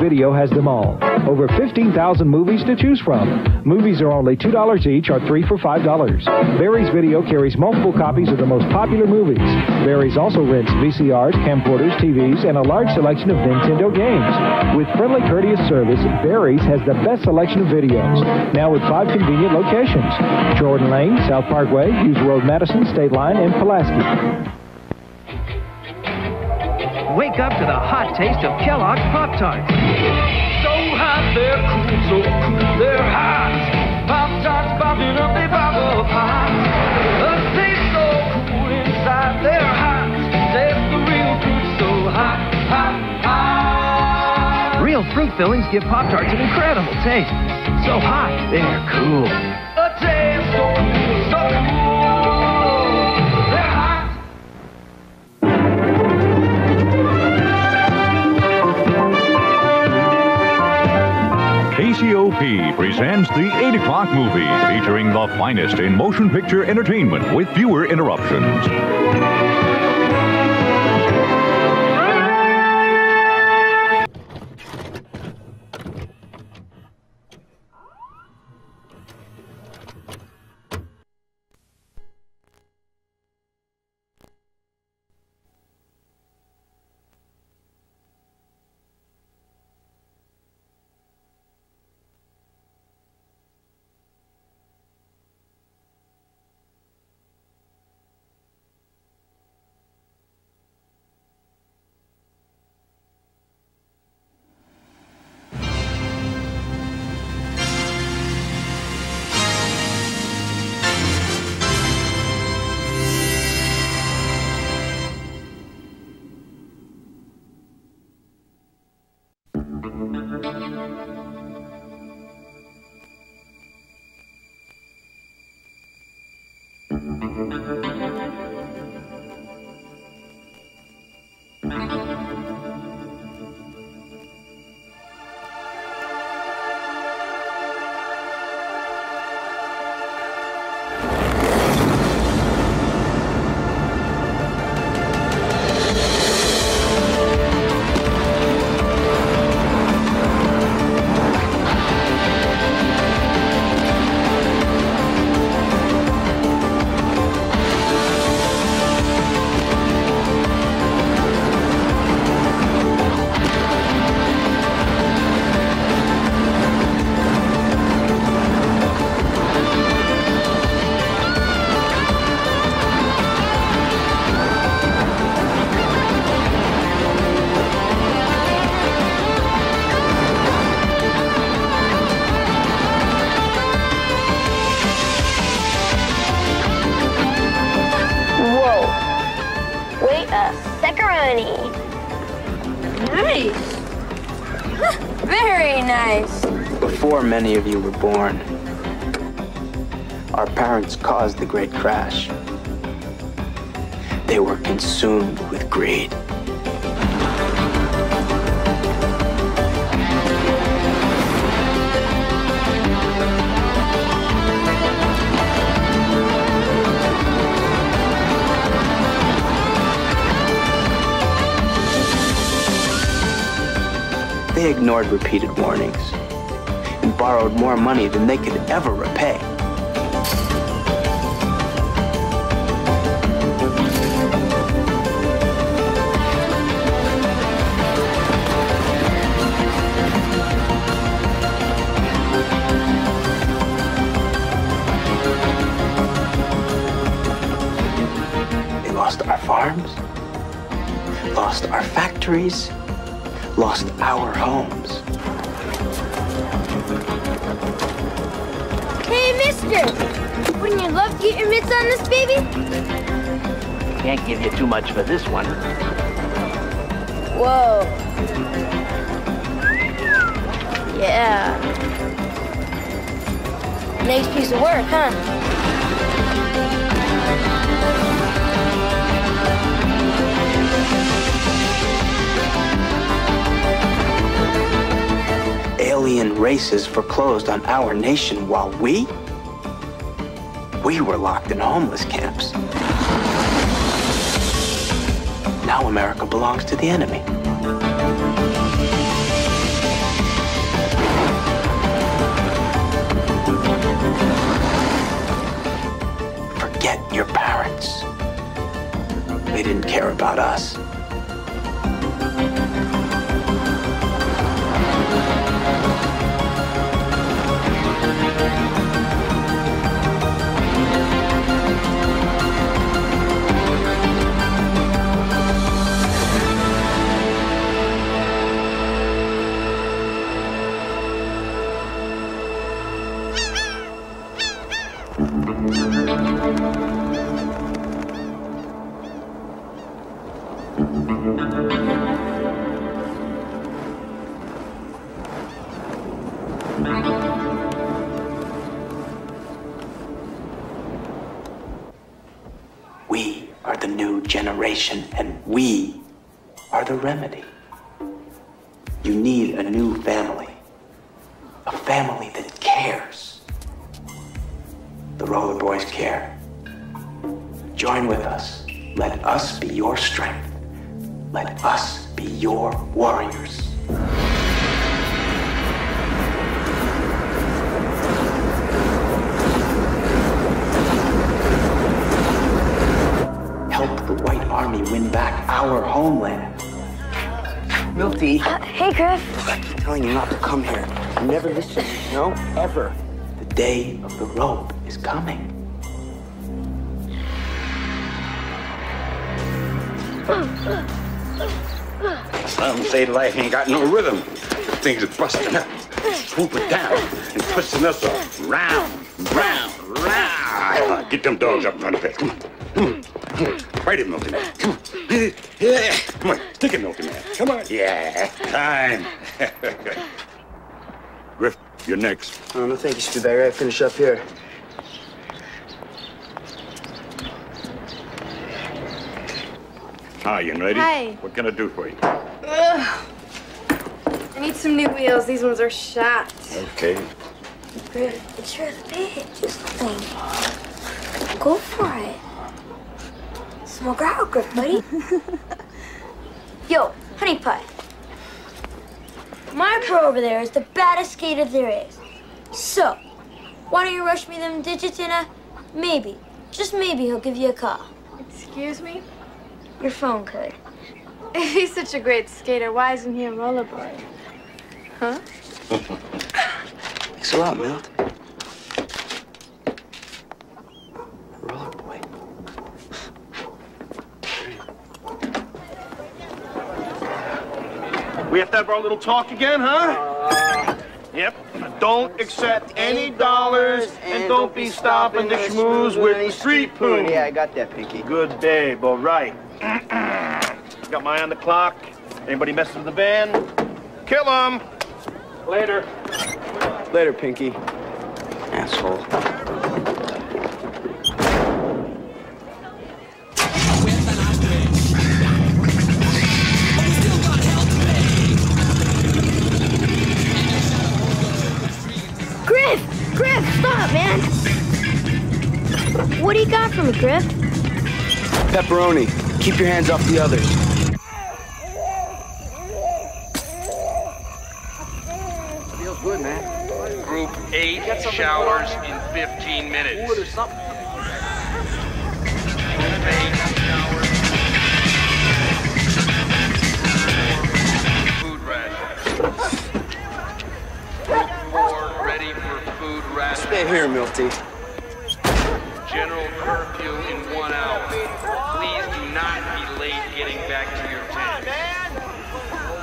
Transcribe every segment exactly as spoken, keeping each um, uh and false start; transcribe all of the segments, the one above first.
Video has them all. Over fifteen thousand movies to choose from. Movies are only two dollars each or three for five dollars. Barry's Video carries multiple copies of the most popular movies. Barry's also rents V C Rs, camcorders, T Vs, and a large selection of Nintendo games. With friendly, courteous service, Barry's has the best selection of videos. Now with five convenient locations: Jordan Lane, South Parkway, Hughes Road, Madison, State Line, and Pulaski. Wake up to the hot taste of Kellogg's Pop-Tarts. So hot, they're cool, so cool, they're hot. Pop-Tarts popping up, they pop up hot. The taste so cool inside, they're hot. Taste the real fruit, so hot, hot, hot. Real fruit fillings give Pop-Tarts an incredible taste. So hot, they're cool. The taste so cool, so cool, they're hot. A C O P presents the eight o'clock movie, featuring the finest in motion picture entertainment with fewer interruptions. Many of you were born. Our parents caused the great crash. They were consumed with greed. They ignored repeated warnings, borrowed more money than they could ever repay. They lost our farms, lost our factories, lost our homes. Hey, mister! Wouldn't you love to get your mitts on this baby? Can't give you too much for this one. Whoa. Yeah. Nice piece of work, huh? Alien races foreclosed on our nation while we, we were locked in homeless camps. Now America belongs to the enemy. care about us. We are the new generation, and we are the remedy. You need a new family, a family that cares. The Roller Boys care. Join with us. Let us be your strength. Let us be your warriors. Help the White Army win back our homeland. Milty. Uh, hey, Griff. Look, I keep telling you not to come here. You never listen, no, ever. The day of the rope is coming. Some say life ain't got no rhythm. Things are busting up, swooping down, and pushing us off. Round, round, round. Get them dogs up front of it. Come on. Come on. Fight it, Milky Man. Come on. Yeah. Come on. Stick it, Milky Man. Come on. Yeah. Time. Griff, you're next. Oh, no, thank you, Speedbagger. I finish up here. Hi, young lady. Hi. What can I do for you? Ugh. I need some new wheels. These ones are shot. Okay. Griff, it's your bitch thing. Go for it. Smoke out, Griff, buddy. Yo, honey pie. My pro over there is the baddest skater there is. So, why don't you rush me them digits in a maybe? Just maybe he'll give you a call. Excuse me? Your phone, Curry. If he's such a great skater, why isn't he a roller boy? Huh? Thanks a lot, Milt. Roller boy. We have to have our little talk again, huh? Yep. Don't accept any dollars, and, and don't be stopping the schmooze with the street poo. Yeah, I got that, Pinky. Good babe, all right. Got my eye on the clock. Anybody messing with the van? Kill them. Later. Later, Pinky. Asshole. What do you got for me, Griff? Pepperoni. Keep your hands off the others. Feels good, man. Group eight showers in fifteen minutes. Ooh, there's something. Group eight showers. Food ration. Group four ready for food ration. Stay here, Milty. General curfew in one hour. Please do not be late getting back to your tent.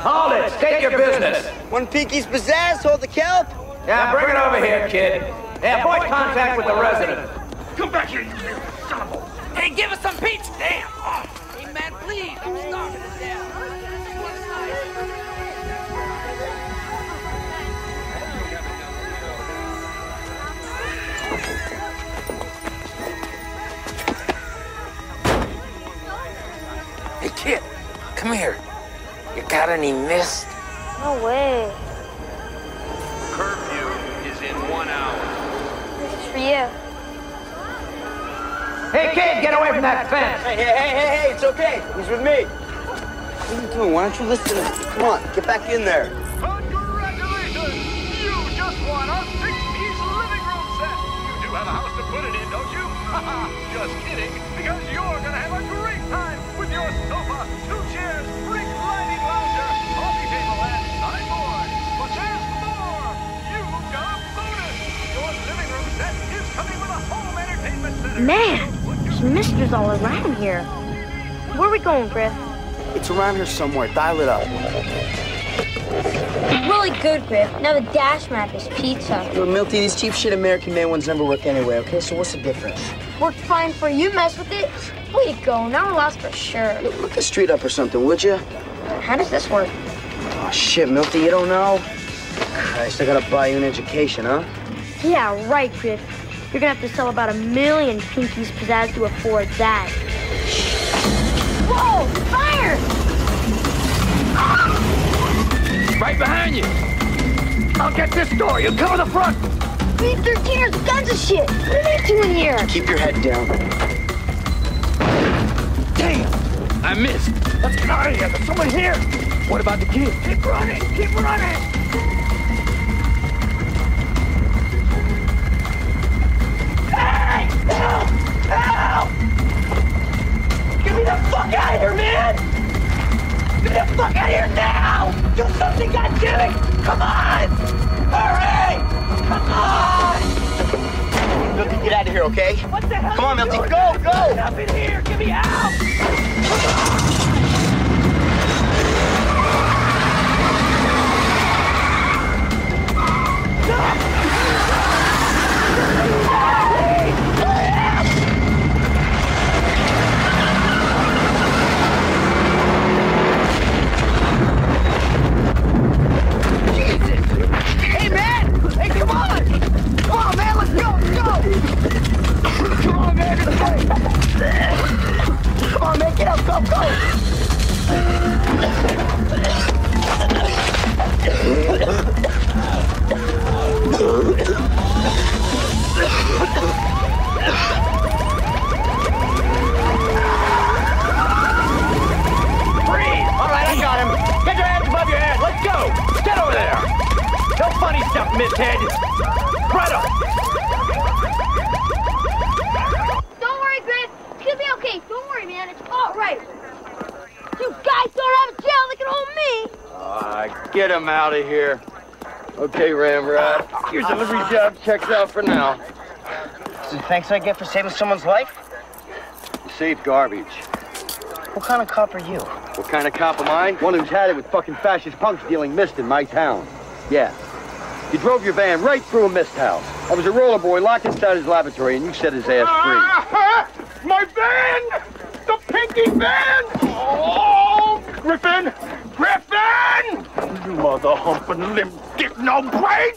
Hold it! Take, Take your, your business. business! When Pinky's possessed, hold the kelp! Yeah, bring it over here, kid. Yeah, avoid contact with the resident. Come back here, you son of a... Hey, give us some pizza! Damn! Oh. Hey, man, please! I'm starving to death. Hey, kid, come here. You got any mist? No way. Curfew is in one hour. This is for you. Hey, kid, get away from that fence. Hey, hey, hey, hey, it's okay. He's with me. What are you doing? Why don't you listen to him? Come on, get back in there. Congratulations! You just won a six-piece living room set. You do have a house to put it in, don't you? Just kidding, because you're going to have a great time with your your sofa, two chairs, brick lighting lounger, coffee table, and sideboard. But there's more! You've got a bonus! Your living room set is coming with a home entertainment center. Man, there's misters all around here. Where are we going, Griff? It's around here somewhere. Dial it up. Really good, Griff. Now the dash map is pizza. Yo, Milty, these cheap shit American man ones never work anyway, okay? So what's the difference? Worked fine for you, mess with it. Way to go, now we're lost for sure. Look, look the street up or something, would you? How does this work? Oh, shit, Milty, you don't know? Christ, I gotta buy you an education, huh? Yeah, right, Griff. You're gonna have to sell about a million Pinkies pizzazz to afford that. Whoa, fire! Right behind you! I'll get this door, you cover the front! B thirteeners, guns and shit! What are they doing here? Keep your head down. Damn! I missed. Let's get out of here. There's someone here. What about the kid? Keep running! Keep running! Hey! Help! Help! Get me the fuck out of here, man! Get me the fuck out of here now! Do something, goddammit! Come on! Hurry! Come on! Milty, get out of here, okay? What the hell? Come on, Milty, go, go! Get up in here! Get me out! Come on! No! Jesus! Hey, man! Hey, come on! Come on, man, let's go, let's go! Come on, man, let's go! Come on, man, get up, go, go! Freeze! All right, I got him! Get your hands above your head, let's go! Get over there! No funny stuff, Misthead! Right up! Don't worry, Griff. It's gonna be okay. Don't worry, man. It's all right. You guys don't have a jail that can hold me! Uh, get him out of here. Okay, Ramrod. Your delivery job checks out for now. Is it thanks I get for saving someone's life? You saved garbage. What kind of cop are you? What kind of cop am I? One who's had it with fucking fascist punks dealing mist in my town. Yeah. You drove your van right through a mist house. I was a roller boy locked inside his laboratory, and you set his ass free. Uh, my van! The Pinky van! Oh, Griffin! Griffin! You mother humping limp dick no brain!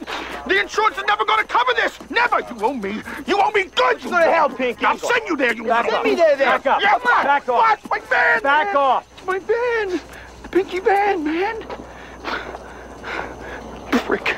The insurance is never gonna cover this! Never! You owe me! You owe me good! You go to hell, Pinky! I'll send you there, you mother! Send me there, there! Back up! Yeah, come on! Back off! Watch my van! Back man. Off! It's my van! The Pinky van, man! Frick.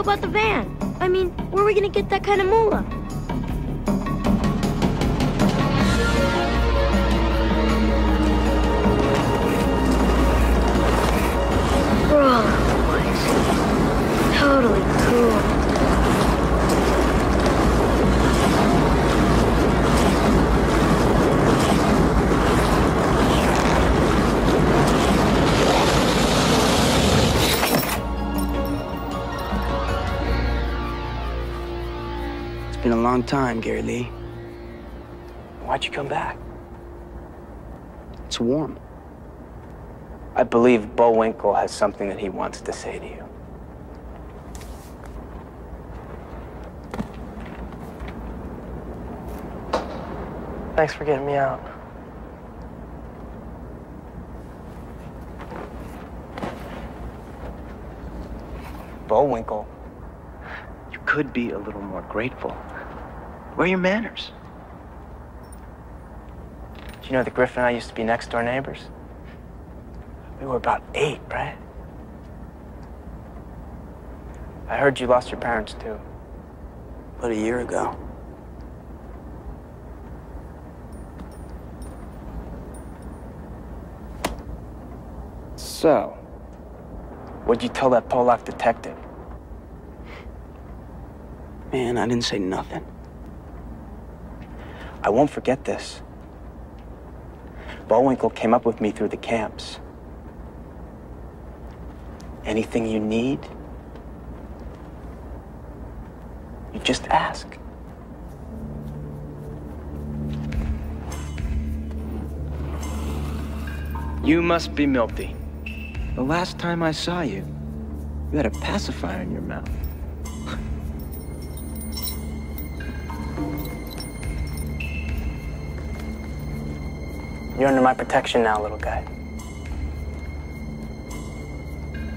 About the van? I mean, where are we gonna get that kind of moolah? We're all over the place. Totally cool. It's been a long time, Gary Lee. Why'd you come back? It's warm. I believe Bullwinkle has something that he wants to say to you. Thanks for getting me out. Bullwinkle, you could be a little more grateful. Where are your manners? You know, the Griffin and I used to be next door neighbors. We were about eight, Brad. I heard you lost your parents, too. About a year ago. So, what'd you tell that Polak detective? Man, I didn't say nothing. I won't forget this. Bullwinkle came up with me through the camps. Anything you need, you just ask. You must be Milty. The last time I saw you, you had a pacifier in your mouth. You're under my protection now, little guy.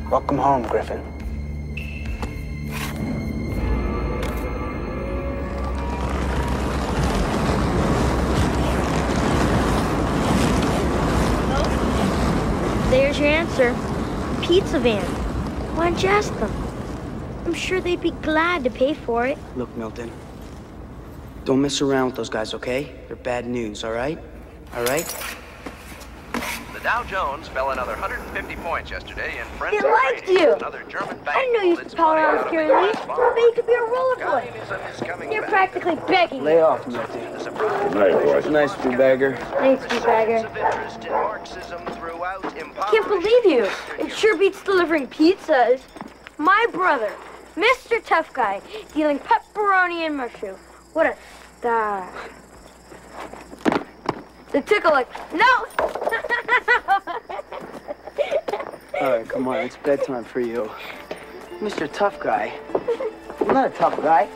Welcome home, Griffin. Hello? There's your answer. The pizza van. Why don't you ask them? I'm sure they'd be glad to pay for it. Look, Milton, don't mess around with those guys, okay? They're bad news, all right? All right? The Dow Jones fell another one hundred fifty points yesterday in French. They liked you! Another German bank. I know you should call out Gary Lee, but you could be a roller boy. You're practically begging. Lay off, Milty. Good night, boys. Nice, Speedbagger. Thanks, Speedbagger. I can't believe you. It sure beats delivering pizzas. My brother, Mister Tough Guy, dealing pepperoni and mushroom. What a star. The tickle like, no! All right, come on, it's bedtime for you. Mister Tough Guy. I'm not a tough guy.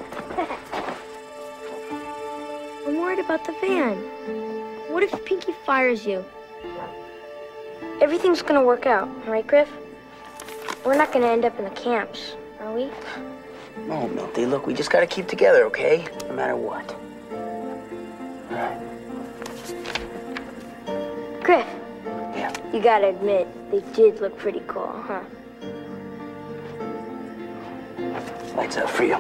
I'm worried about the van. What if Pinky fires you? Everything's gonna work out, right, Griff? We're not gonna end up in the camps, are we? No, Milty, look, we just gotta keep together, okay? No matter what. All right. Griff, yeah. You gotta admit, they did look pretty cool, huh? Lights out for you.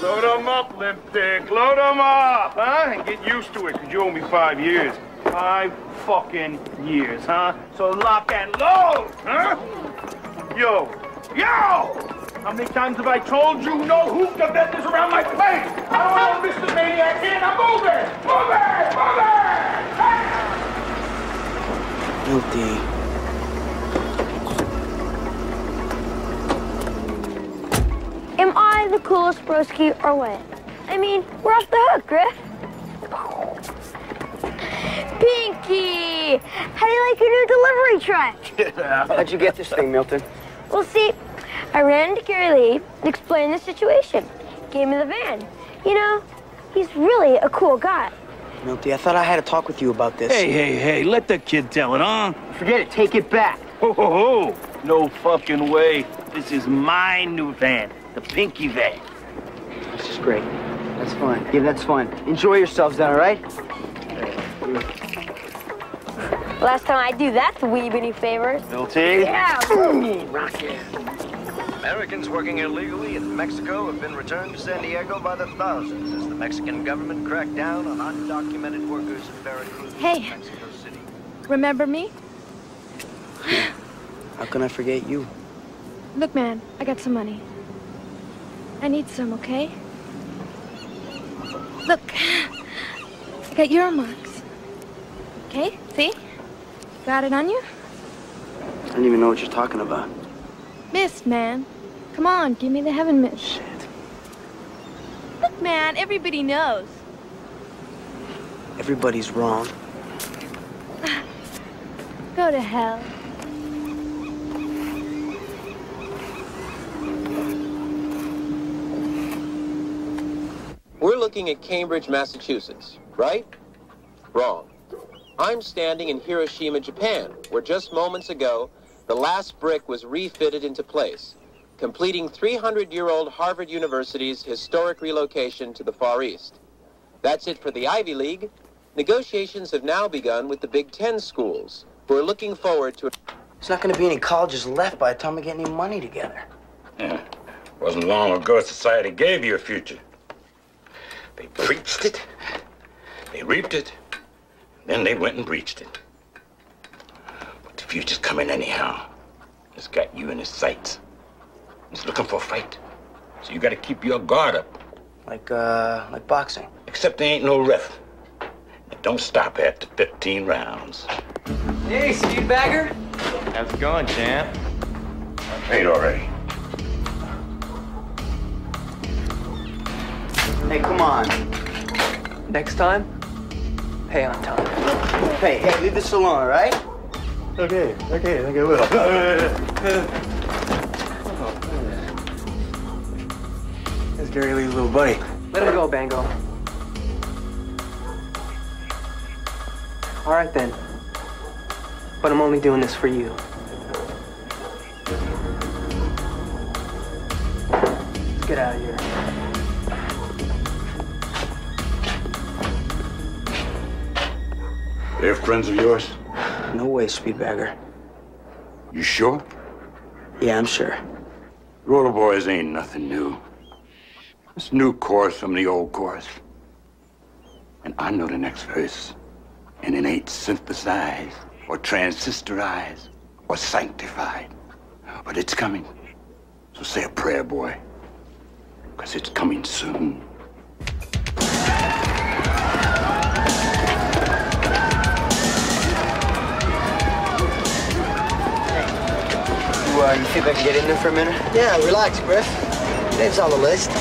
Load them up, limp dick, load them up, huh? And get used to it, because you owe me five years. Five fucking years, huh? So lock and load, huh? Yo, yo! How many times have I told you no hookah business around my place? I don't want Mister Maniac in. I'm moving, moving, moving! Hey! Guilty. Am I the coolest broski or what? I mean, we're off the hook, Griff. Pinky! How do you like your new delivery truck? How'd you get this thing, Milton? Well, see, I ran into Gary Lee and explained the situation. Gave me the van. You know, he's really a cool guy. Milty, I thought I had a talk with you about this. Hey, hey, hey, let the kid tell it, huh? Forget it, take it back. Ho, ho, ho! No fucking way. This is my new van, the Pinky van. This is great. That's fine. Yeah, that's fine. Enjoy yourselves then, all right? Last time I do that, the weeb any favors. Milty? Yeah, boom! Rocket. Americans working illegally in Mexico have been returned to San Diego by the thousands as the Mexican government cracked down on undocumented workers in Veracruz, hey. Mexico City. Remember me? Yeah. How can I forget you? Look, man, I got some money. I need some, okay? Look, I got your marks. Okay, see? Got it on you? I don't even know what you're talking about. Miss, man. Come on, give me the heaven miss. Shit. Look, man, everybody knows. Everybody's wrong. Go to hell. We're looking at Cambridge, Massachusetts, right? Wrong. I'm standing in Hiroshima, Japan, where just moments ago, the last brick was refitted into place, completing three hundred year old Harvard University's historic relocation to the Far East. That's it for the Ivy League. Negotiations have now begun with the Big Ten schools, who are looking forward to... There's not going to be any colleges left by the time we get any money together. Yeah, wasn't long ago society gave you a future. They preached it, they reaped it, then they went and breached it. But the future's coming anyhow. It's got you in its sights. It's looking for a fight, so you got to keep your guard up. Like, uh, like boxing. Except there ain't no ref. And don't stop after fifteen rounds. Hey, Speedbagger. How's it going, champ? I paid already. Hey, come on. Next time, pay on time. Hey, hey, leave this alone, all right? Okay, okay, I think I will. That's Gary Lee's little buddy. Let him go, Bango. All right, then. But I'm only doing this for you. Let's get out of here. They're friends of yours? No way, Speedbagger. You sure? Yeah, I'm sure. Roller boys ain't nothing new. It's new chorus from the old chorus. And I know the next verse. And it ain't synthesized, or transistorized, or sanctified. But it's coming. So say a prayer, boy. Because it's coming soon. Hey, you, uh, you think I can get in there for a minute? Yeah, relax, Griff. Name's on the list.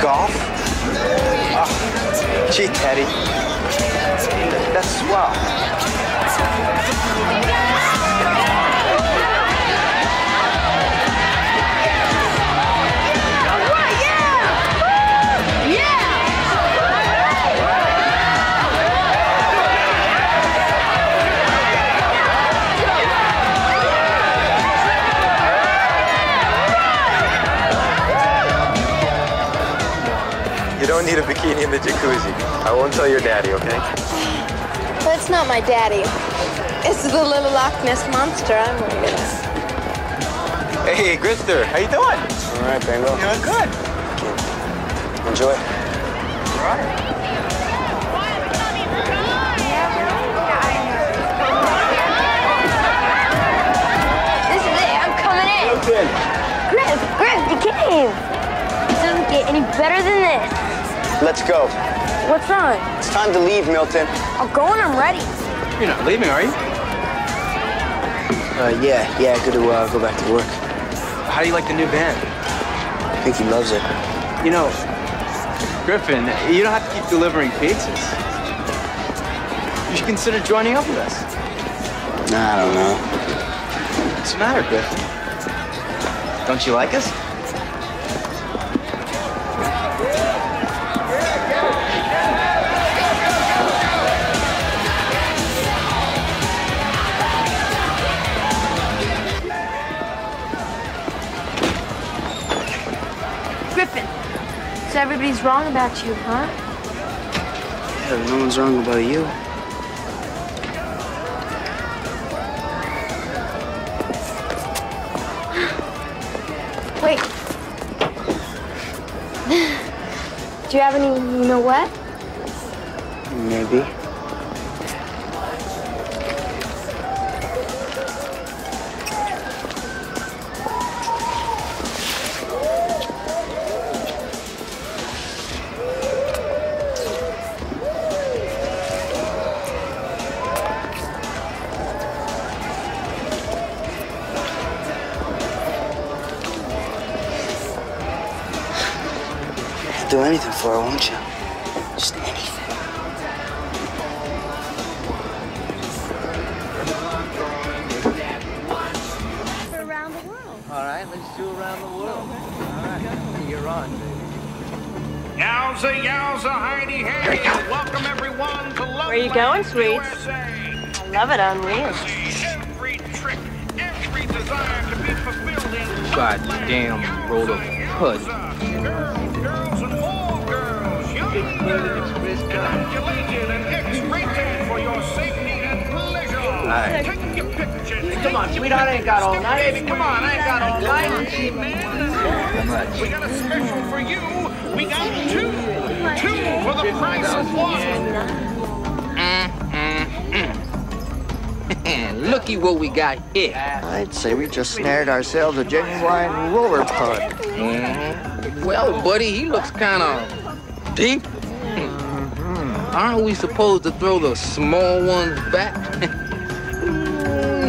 Golf? Oh, gee, Teddy. That's swell. Alright, yeah! Woo! I need a bikini in the jacuzzi. I won't tell your daddy, okay? That's not my daddy. It's the little Loch Ness monster I'm with. Hey, Grifter, how you doing? All right, Bango. Doing good. Okay. Enjoy. All right. This is it. I'm coming in. Okay. Griff, Griff, you came. It doesn't get any better than this. Let's go. What's on? It's time to leave, Milton. I'll go when I'm ready. You're not leaving, are you? Uh, yeah, yeah, I got to uh, go back to work. How do you like the new band? I think he loves it. You know, Griffin, you don't have to keep delivering pizzas. You should consider joining up with us. Nah, I don't know. What's the matter, Griffin? Don't you like us? So everybody's wrong about you, huh? Yeah, no one's wrong about you. Wait. Do you have any, you know what? Maybe. do anything for her, won't you? Just anything. Around the world. All right, let's do around the world. All right, you're on, baby. Yowza, yowza, Heidi, hey. Welcome everyone to Love. Where are you going, sweets? I love it on wheels. Every trick, every desire to be fulfilled in. Goddamn roll of hood. Right. Come on, sweetheart, I ain't got all night. Come on, I ain't got all night. We got a special for you. We got two. Two for the price of one. Looky what we got here. I'd say we just snared ourselves a genuine roller putt. Mm-hmm. Well, buddy, he looks kind of deep. Aren't we supposed to throw the small ones back? Nah.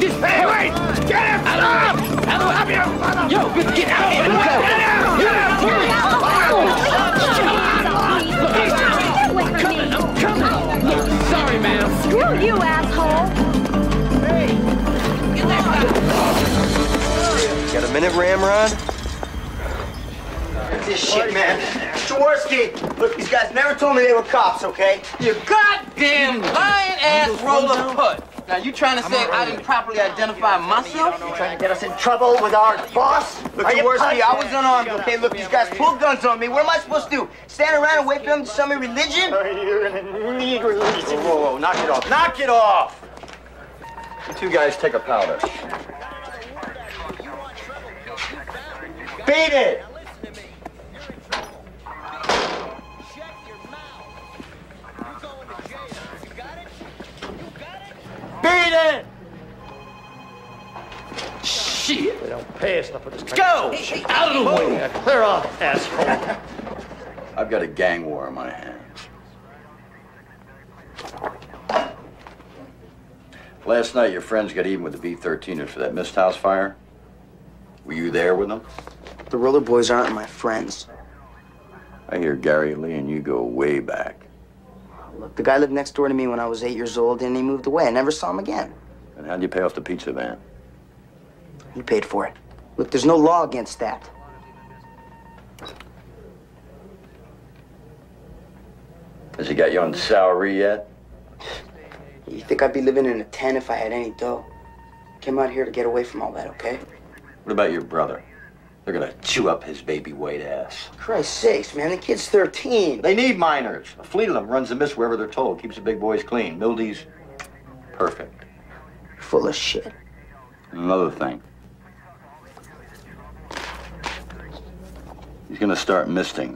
This hey, wait! Get him! Stop! Help him! Yo, get, get out! Get out! Get out! Get out! I'm coming! I'm coming! Sorry, ma'am. Screw you, asshole! Hey! Get that! Got a minute, Ramrod? Look at this shit, man. Tawarski, look, these guys never told me they were cops, okay? You goddamn lying ass roll of put. Now, you trying to say I didn't properly identify myself? You trying to get us in trouble with our boss? Look, Tawarski, I was unarmed, okay? Look, these guys pulled guns on me. What am I supposed to do? Stand around and wait for them to show me religion? You're gonna need religion. Whoa, whoa, knock it off. Knock it off! You two guys take a powder. Beat it! Beat it! Shit! They don't pay us enough for this. Go! Hey, hey, out of the way! Now clear off, asshole! I've got a gang war on my hands. Last night, your friends got even with the V thirteeners for that mist house fire. Were you there with them? The Roller Boys aren't my friends. I hear Gary Lee and you go way back. Look, the guy lived next door to me when I was eight years old, and he moved away. I never saw him again. And how'd you pay off the pizza van? You paid for it. Look, there's no law against that. Has he got you on salary yet? You think I'd be living in a tent if I had any dough? Came out here to get away from all that, okay? What about your brother? They're gonna chew up his baby white ass. Christ's sakes, man, the kid's thirteen. They need minors. A fleet of them runs amiss wherever they're told. Keeps the big boys clean. Mildy's perfect. Full of shit. And another thing. He's gonna start misting.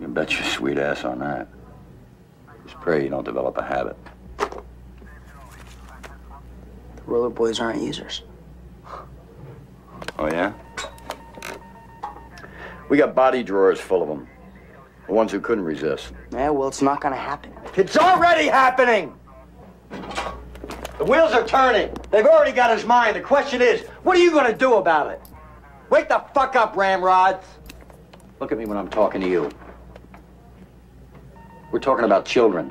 You can bet your sweet ass on that. Just pray you don't develop a habit. The Roller Boys aren't users. Oh, yeah? We got body drawers full of them. The ones who couldn't resist. Yeah, well, it's not gonna happen. It's already happening! The wheels are turning. They've already got his mind. The question is, what are you gonna do about it? Wake the fuck up, Ramrods! Look at me when I'm talking to you. We're talking about children.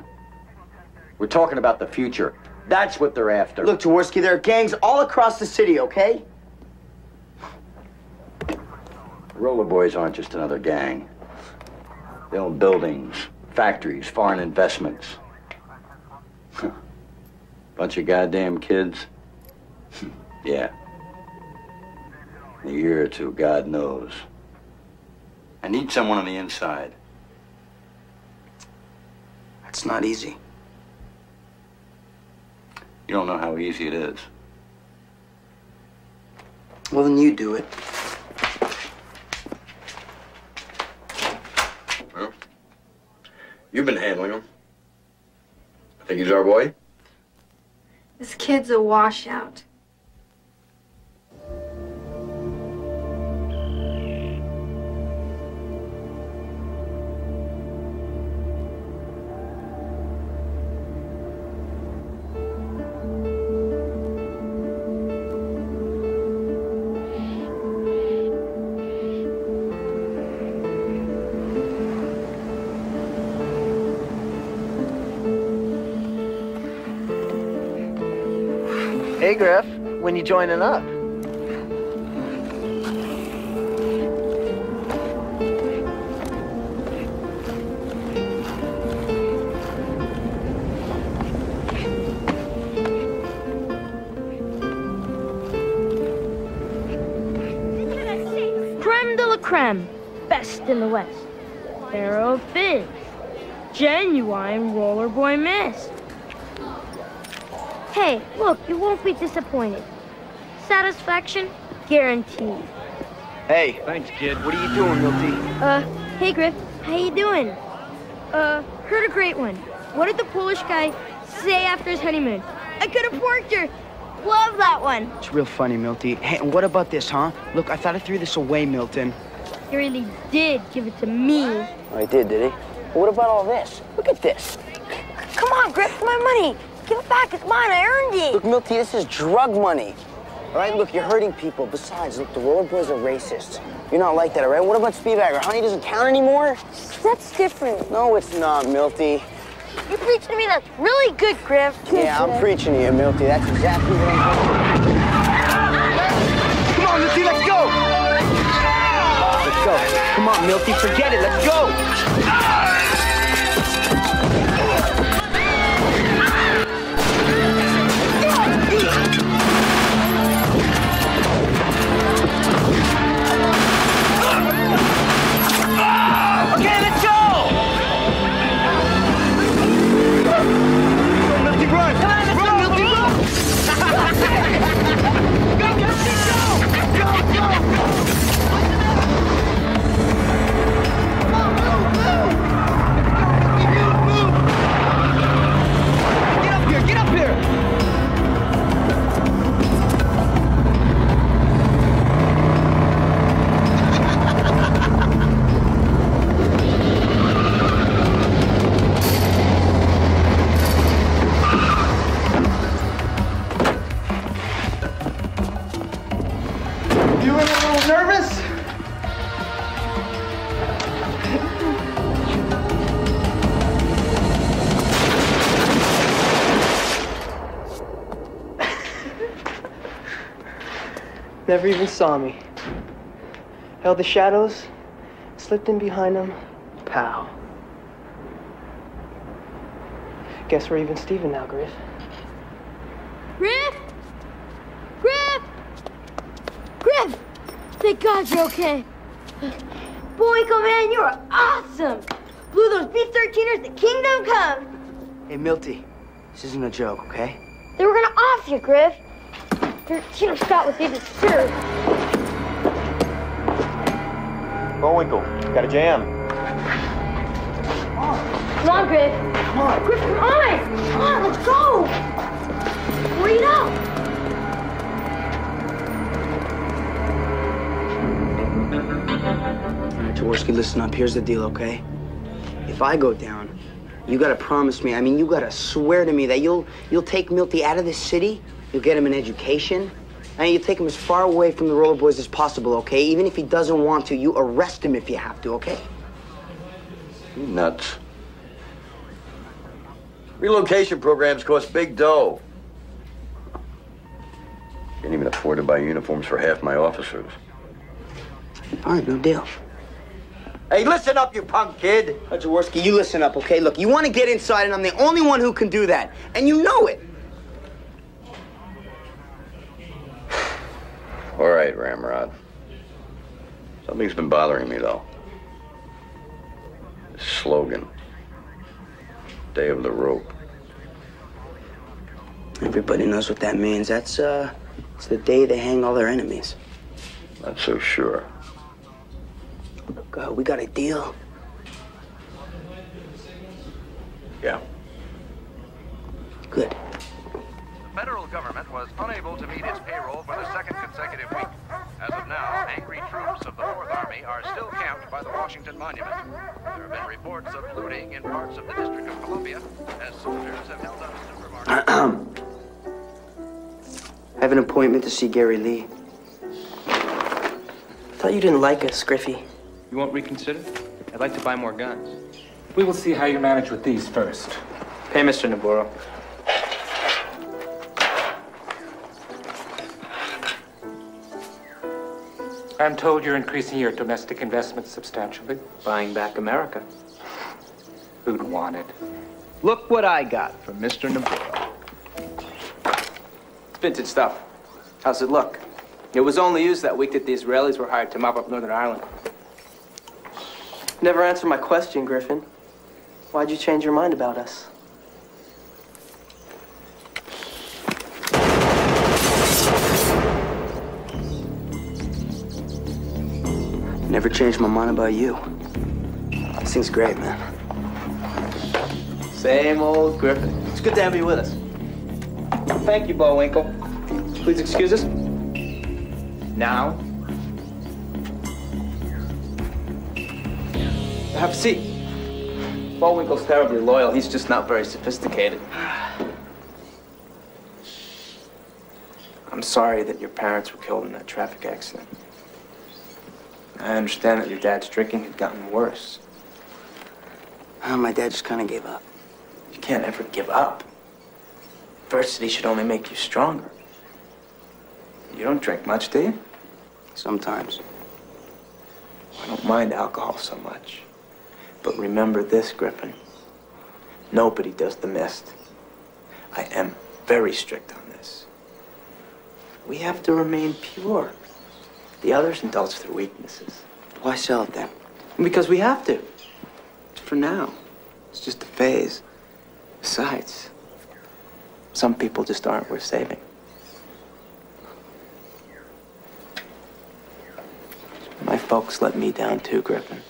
We're talking about the future. That's what they're after. Look, Tawarski, there are gangs all across the city, okay? Roller Boys aren't just another gang. They own buildings, factories, foreign investments. Bunch of goddamn kids. Yeah. In a year or two, God knows. I need someone on the inside. That's not easy. You don't know how easy it is. Well, then you do it. You've been handling him. I think he's our boy. This kid's a washout. Hey, Griff, when you joining up? Creme de la creme, best in the West. Pharaoh Fizz, genuine roller boy mist. Hey, look, you won't be disappointed. Satisfaction guaranteed. Hey, thanks, kid. What are you doing, Milty? Uh, hey, Griff, how you doing? Uh, heard a great one. What did the Polish guy say after his honeymoon? I could have porked her. Love that one. It's real funny, Milty. Hey, and what about this, huh? Look, I thought I threw this away, Milton. He really did give it to me. Oh, he did, did he? But what about all this? Look at this. Come on, Griff, my money. Give it back, it's mine, I earned it. Look, Milty, this is drug money. All right, look, you're hurting people. Besides, look, the roller boys are racist. You're not like that, all right? What about Speedbagger? Honey doesn't count anymore? That's different. No, it's not, Milty. You're preaching to me, that's really good, Griff. Yeah, I'm preaching to you, Milty. That's exactly what I'm doing. Come on, Milty, let's go. Let's go. Come on, Milty, forget it, let's go. Never even saw me. Held the shadows, slipped in behind them, pow. Guess we're even Steven now, Griff. Griff? Griff? Griff! Thank God you're okay. Bullwinkle, man, you are awesome! Blew those B thirteeners the kingdom come! Hey, Milty, this isn't a joke, okay? They were gonna off you, Griff. thirteen shot with David Spears. Bullwinkle, got a jam. Come on. Come on, Griff. Come on. Griff, come on. Come on, let's go. Hurry it up. Tawarski, listen up. Here's the deal, okay? If I go down, you gotta promise me. I mean, you gotta swear to me that you'll you'll take Milty out of this city. You'll get him an education, and you take him as far away from the roller boys as possible, okay? Even if he doesn't want to, you arrest him if you have to, okay? You nuts. Relocation programs cost big dough. Can't even afford to buy uniforms for half my officers. All right, no deal. Hey, listen up, you punk kid. Tawarski, you listen up, okay? Look, you want to get inside, and I'm the only one who can do that, and you know it. All right, Ramrod. Something's been bothering me, though. This slogan. Day of the Rope. Everybody knows what that means. That's, uh, it's the day they hang all their enemies. Not so sure. Look, uh, we got a deal. Yeah. Good. The federal government was unable to meet its payroll for the second consecutive week. As of now, angry troops of the Fourth Army are still camped by the Washington Monument. There have been reports of looting in parts of the District of Columbia as soldiers have held up supermarkets. I have an appointment to see Gary Lee. I thought you didn't like us, Griffey. You won't reconsider? I'd like to buy more guns. We will see how you manage with these first. Hey, Mister Navarro. I'm told you're increasing your domestic investments substantially. Buying back America. Who'd want it? Look what I got from Mister Navarro. It's vintage stuff. How's it look? It was only used that week that the Israelis were hired to mop up Northern Ireland. Never answered my question, Griffin. Why'd you change your mind about us? Never changed my mind about you. This thing's great, man. Same old Griffin. It's good to have you with us. Thank you, Bullwinkle. Please excuse us. Now. Have a seat. Bullwinkle's terribly loyal. He's just not very sophisticated. I'm sorry that your parents were killed in that traffic accident. I understand that your dad's drinking had gotten worse. Uh, my dad just kind of gave up. You can't ever give up. Adversity should only make you stronger. You don't drink much, do you? Sometimes. I don't mind alcohol so much. But remember this, Griffin. Nobody does the mist. I am very strict on this. We have to remain pure. The others indulge their weaknesses. Why sell it then? Because we have to. For now. It's just a phase. Besides, some people just aren't worth saving. My folks let me down too, Griffin.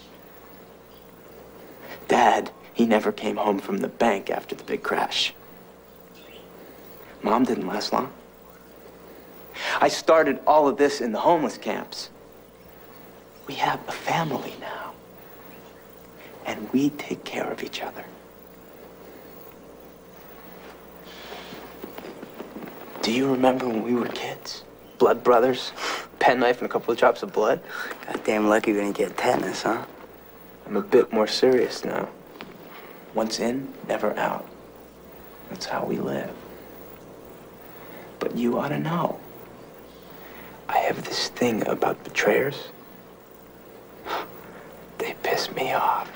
Dad, he never came home from the bank after the big crash. Mom didn't last long. I started all of this in the homeless camps. We have a family now. And we take care of each other. Do you remember when we were kids? Blood brothers, penknife and a couple of drops of blood? Goddamn lucky we didn't get tetanus, huh? I'm a bit more serious now. Once in, never out. That's how we live. But you ought to know. I have this thing about betrayers. They piss me off.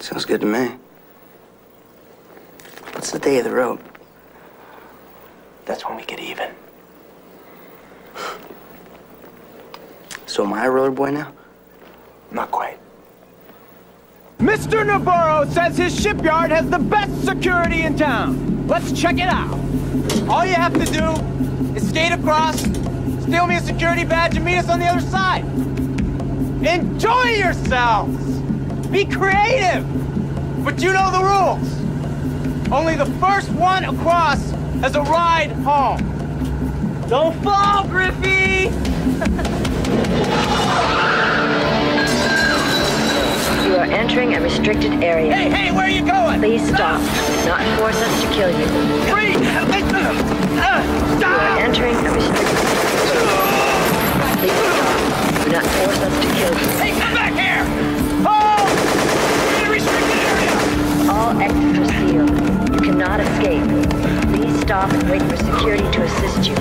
Sounds good to me. What's the day of the road? That's when we get even. So am I a roller boy now? Not quite. Mister Navarro says his shipyard has the best security in town. Let's check it out. All you have to do is skate across, steal me a security badge, and meet us on the other side. Enjoy yourselves! Be creative! But you know the rules. Only the first one across has a ride home. Don't fall, Griffy! You are entering a restricted area. Hey, hey, where are you going? Please stop. Do not force us to kill you. Free! Stop! You are entering a restricted area. Please stop. Do not force us to kill you. Hey, come back here! Oh! We're in a restricted area! All exits are sealed. You cannot escape. Please stop and wait for security to assist you.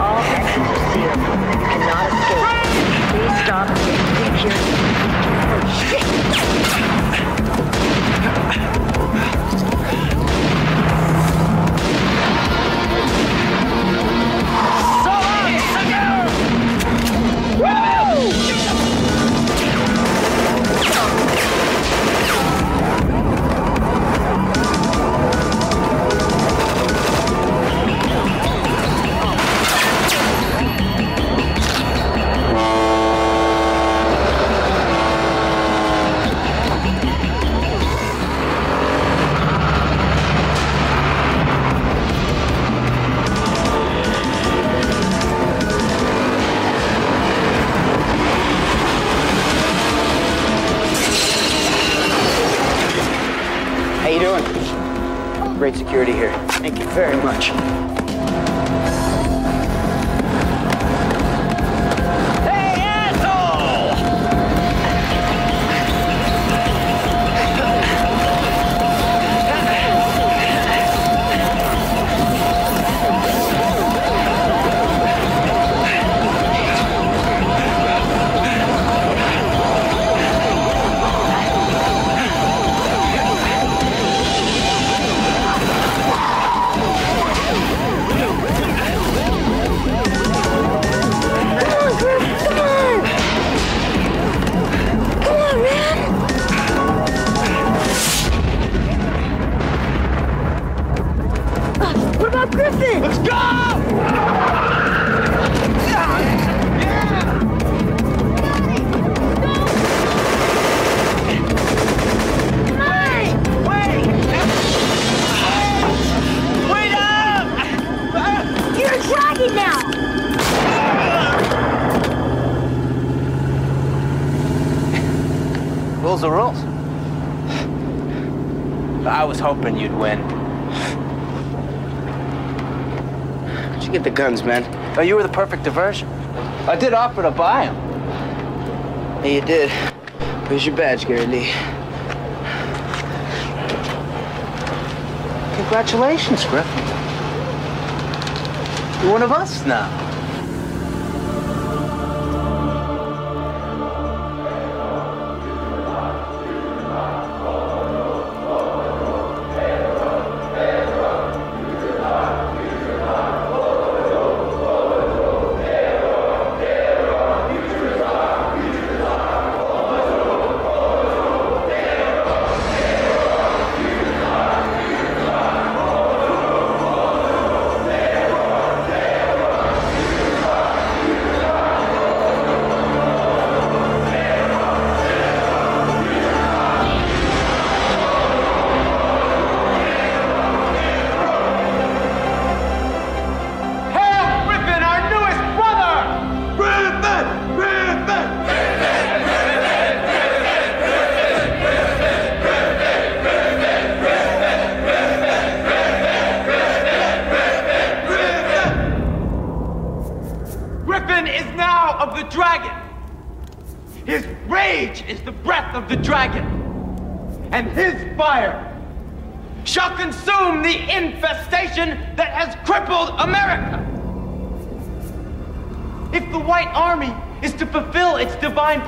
All exits are sealed. You cannot escape. Please stop and wait for security. So long, sucker! Great security here. Thank you very much. Hey, asshole! I was hoping you'd win. How'd you get the guns, man? Oh, you were the perfect diversion. I did offer to buy them. Yeah, you did. Where's your badge, Gary Lee? Congratulations, Griffin. You're one of us now.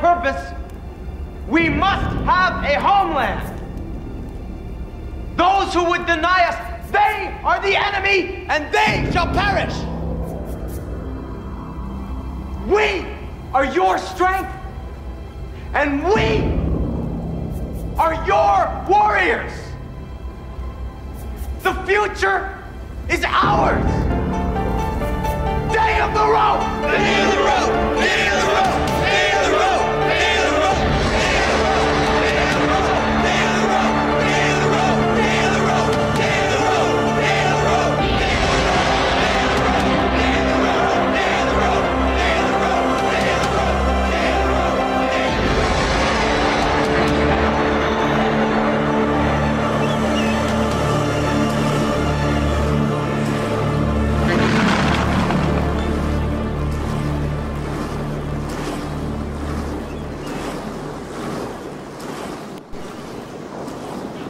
Purpose, we must have a homeland. Those who would deny us, they are the enemy and they shall perish. We are your strength and we are your warriors. The future is ours. Day of the rope! Day of the rope! Day of the rope!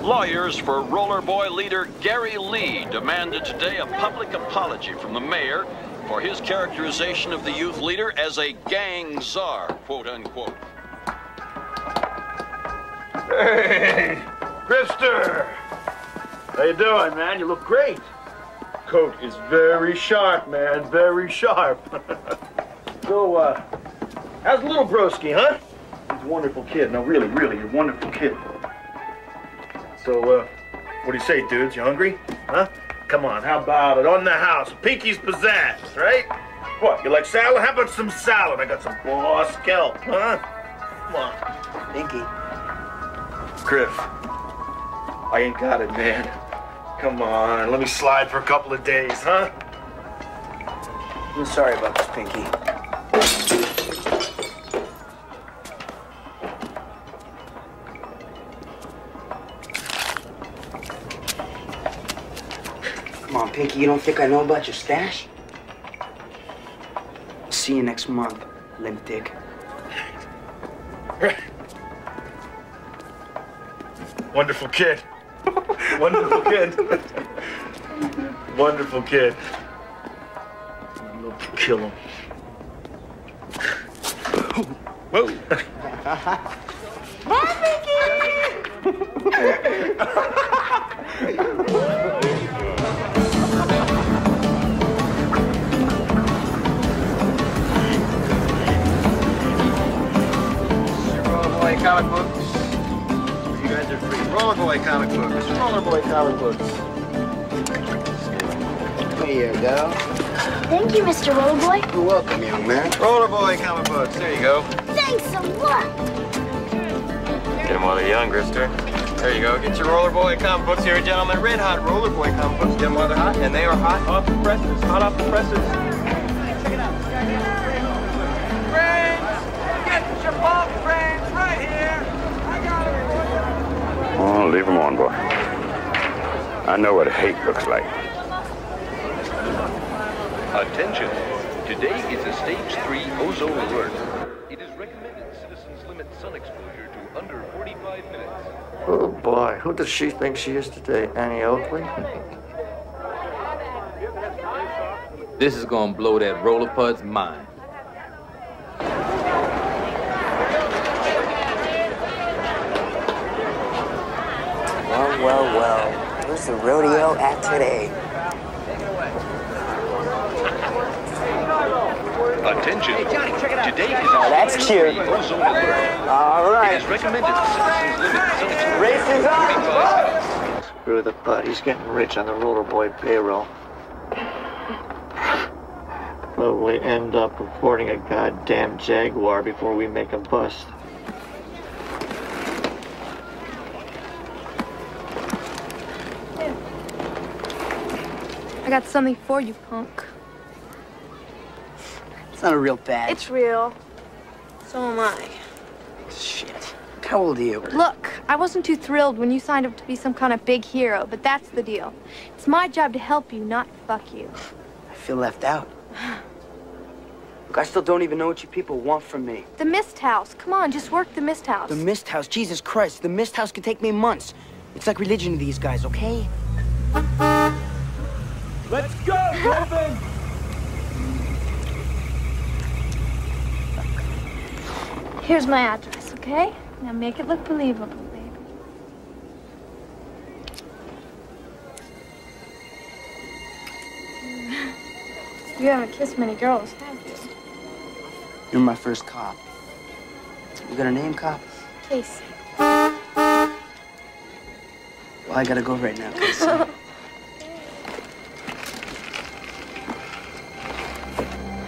Lawyers for Roller Boy leader Gary Lee demanded today a public apology from the mayor for his characterization of the youth leader as a gang czar, quote unquote. Hey, Krister! How you doing, man? You look great. Coat is very sharp, man, very sharp. So, uh, how's little broski, huh? He's a wonderful kid. No, really, really, you're a wonderful kid. So, uh, what do you say, dudes? You hungry? Huh? Come on, how about it? On the house. Pinky's pizzazz, right? What, you like salad? How about some salad? I got some boss kelp, huh? Come on. Pinky. Griff, I ain't got it, man. Come on, let me slide for a couple of days, huh? I'm sorry about this, Pinky. Come on, Pinky, you don't think I know about your stash? See you next month, limp dick. Wonderful kid. Wonderful kid. Wonderful kid. I'm going to kill him. Whoa. Bye, Pinky! Comic books. You guys are free. Roller Boy comic books. Roller Boy comic books. There you go. Thank you, Mister Roller Boy. You're welcome, young man. Roller Boy comic books. There you go. Thanks a lot. Get them while they're young, Grister. There you go. Get your Roller Boy comic books here, gentlemen. Red hot Roller Boy comic books. Get them while they're hot, and they are hot off the presses. Hot off the presses. Check it out. Friends, get your ball, friends. Leave them on, boy. I know what hate looks like. Attention. Today is a stage three ozone alert. It is recommended citizens limit sun exposure to under forty-five minutes. Oh boy, who does she think she is today? Annie Oakley? This is gonna blow that roller pud's mind. Well, well, well. Where's the rodeo at today? Attention. Hey, Johnny, check it out. Today is oh, that's cute. All right. It is recommended oh, races on. Screw the putt. He's getting rich on the roller boy payroll. Probably end up reporting a goddamn Jaguar before we make a bust. I got something for you, punk. It's not a real badge. It's real. So am I. Shit. How old are you? Look, I wasn't too thrilled when you signed up to be some kind of big hero, but that's the deal. It's my job to help you, not fuck you. I feel left out. Look, I still don't even know what you people want from me. The mist house. Come on, just work the mist house. The mist house? Jesus Christ, the mist house could take me months. It's like religion to these guys, okay? Let's go, Robin! Here's my address, okay? Now make it look believable, baby. You haven't kissed many girls, have you? You're my first cop. You got a name, cop? Casey. Well, I gotta go right now, Casey.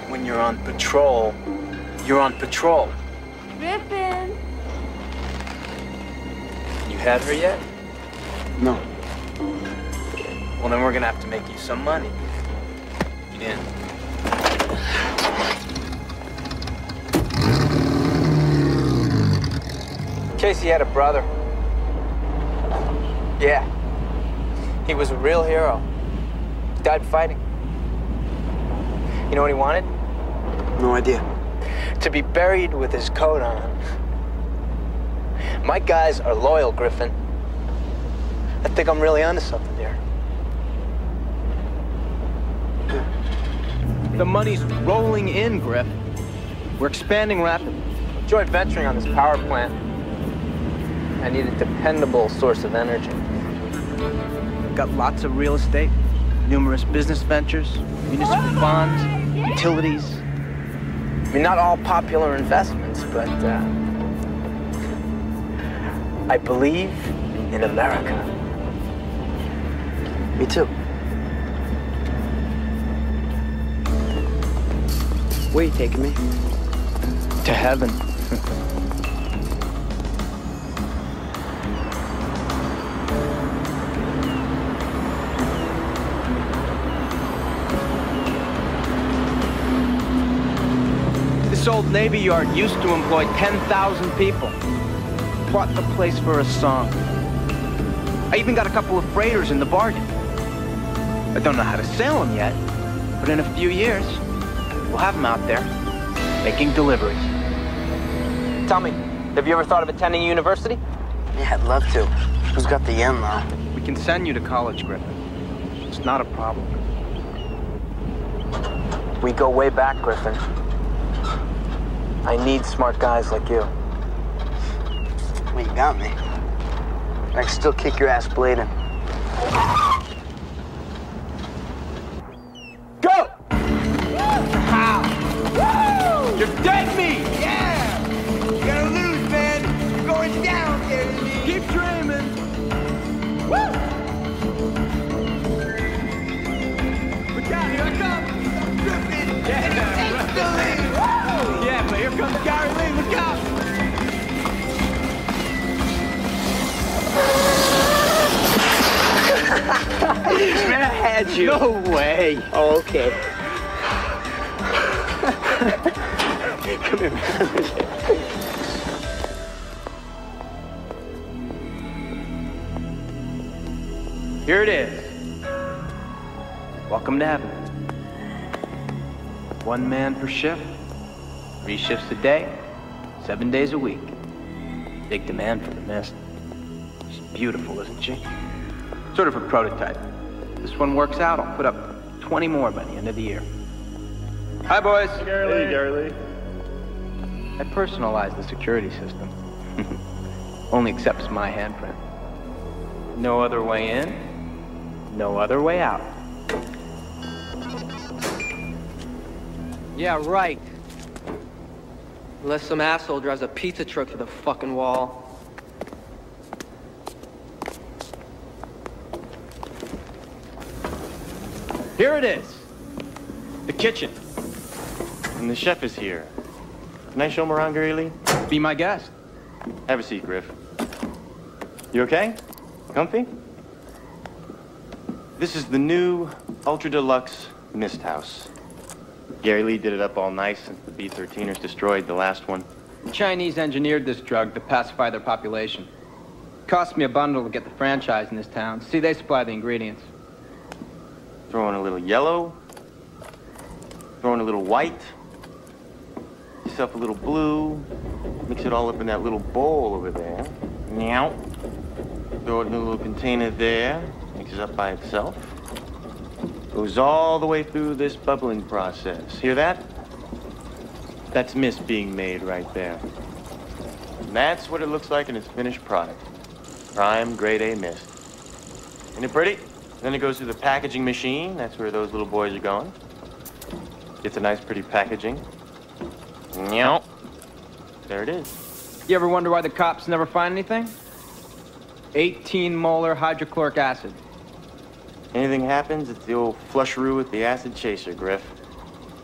When you're on patrol, you're on patrol. Rippin'. You had her yet? No. Well, then we're gonna have to make you some money. You didn't. Casey had a brother. Yeah. He was a real hero. He died fighting. You know what he wanted? No idea. To be buried with his coat on. My guys are loyal, Griffin. I think I'm really onto something here. The money's rolling in, Griff. We're expanding rapidly. Joint venturing on this power plant. I need a dependable source of energy. Got lots of real estate, numerous business ventures, municipal bonds, utilities. I mean, not all popular investments, but uh, I believe in America. Me too. Where are you taking me? To heaven. This old Navy Yard used to employ ten thousand people. Bought the place for a song. I even got a couple of freighters in the bargain. I don't know how to sail them yet, but in a few years, we'll have them out there, making deliveries. Tell me, have you ever thought of attending university? Yeah, I'd love to. Who's got the yen, though? We can send you to college, Griffin. It's not a problem. We go way back, Griffin. I need smart guys like you. Well, you got me. I can still kick your ass blading. Go! Woo! Just take me! Yeah! You're gonna lose, man. You're going down, Gary Lee. Keep dreaming. Woo! Look out, here I come. I'm dripping. Yeah, right. Yeah, but here comes Gary Lee, look out! Man, I had you. No way. Oh, okay. Come here, man. Here it is. Welcome to heaven. One man per shift, three shifts a day, seven days a week. Big demand for the mist. She's beautiful, isn't she? Sort of a prototype. If this one works out, I'll put up twenty more by the end of the year. Hi, boys. Hey, Gary Lee. Hey, Gary Lee. I personalized the security system. Only accepts my handprint. No other way in, no other way out. Yeah, right. Unless some asshole drives a pizza truck to the fucking wall. Here it is. The kitchen. And the chef is here. Can I show him around, Gary Lee? Be my guest. Have a seat, Griff. You okay? Comfy? This is the new Ultra Deluxe Mist House. Gary Lee did it up all nice since the B thirteeners destroyed the last one. The Chinese engineered this drug to pacify their population. It cost me a bundle to get the franchise in this town. See, they supply the ingredients. Throw in a little yellow. Throw in a little white. Yourself a little blue. Mix it all up in that little bowl over there. Now, throw it in a little container there. Mixes up by itself. Goes all the way through this bubbling process. Hear that? That's mist being made right there. And that's what it looks like in its finished product. Prime grade A mist. Isn't it pretty? Then it goes through the packaging machine. That's where those little boys are going. Gets a nice pretty packaging. Meow. There it is. You ever wonder why the cops never find anything? eighteen molar hydrochloric acid. Anything happens, it's the old flusheroo with the acid chaser, Griff.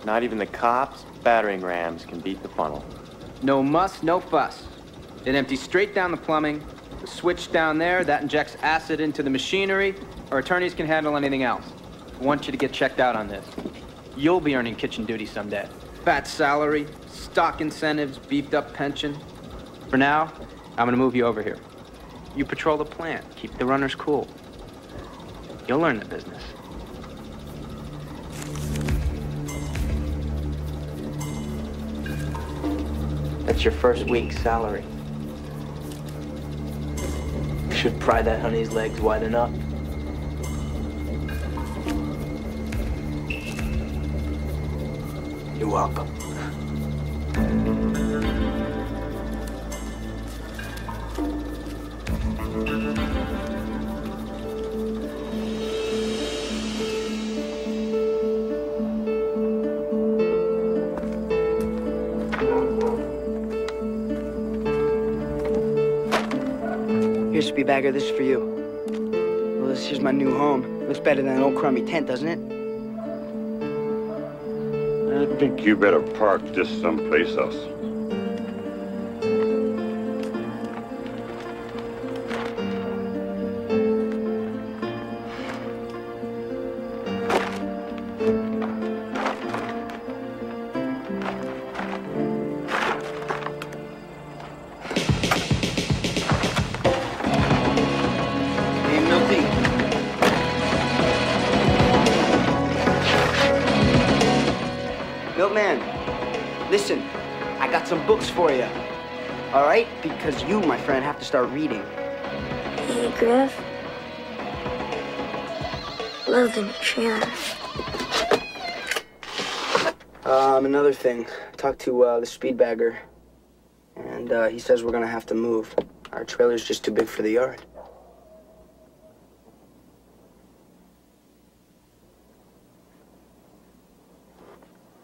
Not even the cops' battering rams can beat the funnel. No muss, no fuss. It empties straight down the plumbing. The switch down there, that injects acid into the machinery. Our attorneys can handle anything else. I want you to get checked out on this. You'll be earning kitchen duty someday. Fat salary, stock incentives, beefed up pension. For now, I'm gonna move you over here. You patrol the plant, keep the runners cool. You'll learn the business. That's your first week's salary. You should pry that honey's legs wide enough. You're welcome. Bagger, this is for you. Well, this is my new home. Looks better than an old crummy tent, doesn't it? I think you better park this someplace else. Because you, my friend, have to start reading. Hey, Griff. Love the chance. Um, another thing. I talked to uh, the Speedbagger, and uh, he says we're gonna have to move. Our trailer's just too big for the yard.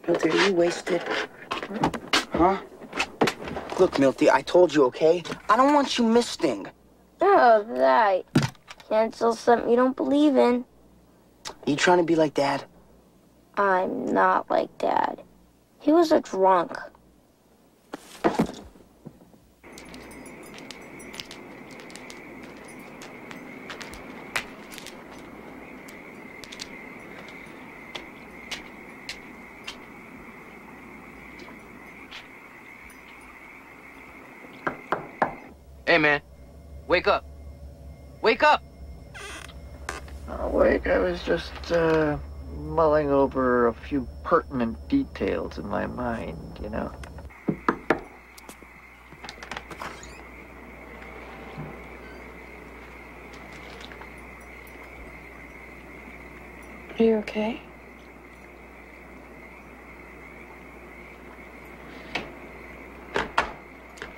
Milty, are you wasted? Huh? Look, Milty, I told you, okay? I don't want you misting. Oh, right. Cancel something you don't believe in. Are you trying to be like Dad? I'm not like Dad. He was a drunk. Hey, man. Wake up. Wake up! Awake, I was just uh, mulling over a few pertinent details in my mind, you know. Are you okay?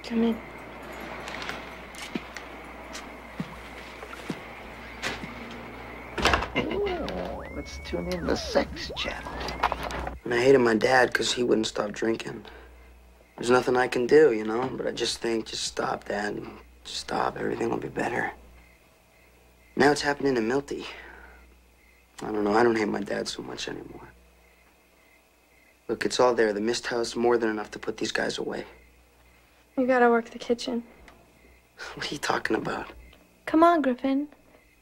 Come in. Oh, let's tune in the sex channel. And I hated my dad because he wouldn't stop drinking. There's nothing I can do, you know? But I just think, just stop, Dad. Just stop. Everything will be better. Now it's happening to Milty. I don't know. I don't hate my dad so much anymore. Look, it's all there. The mist house, more than enough to put these guys away. You gotta work the kitchen. What are you talking about? Come on, Griffin.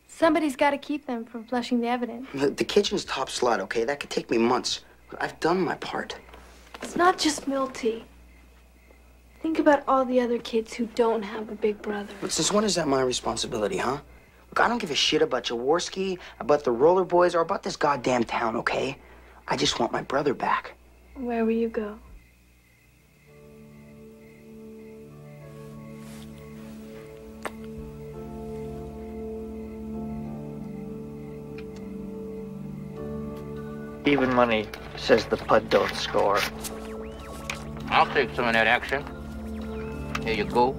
Somebody's gotta keep them from flushing the evidence. The, the kitchen's top slot, okay? That could take me months. But I've done my part. It's not just Milty. Think about all the other kids who don't have a big brother. But since when is that my responsibility, huh? Look, I don't give a shit about Jaworski, about the Roller Boys, or about this goddamn town, okay? I just want my brother back. Where will you go? Even money says the P U D don't score. I'll take some of that action. Here you go.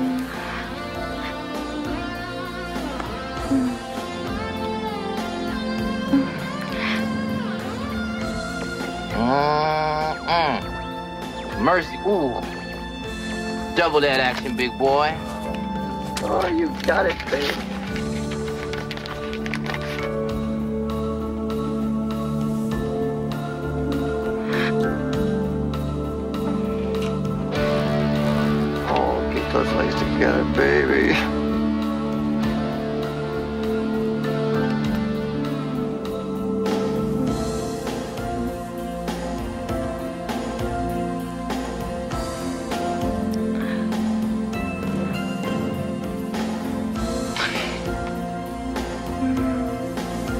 Mm-mm. Mercy. Ooh. Double that action, big boy. Oh, you got it, babe. Got a baby.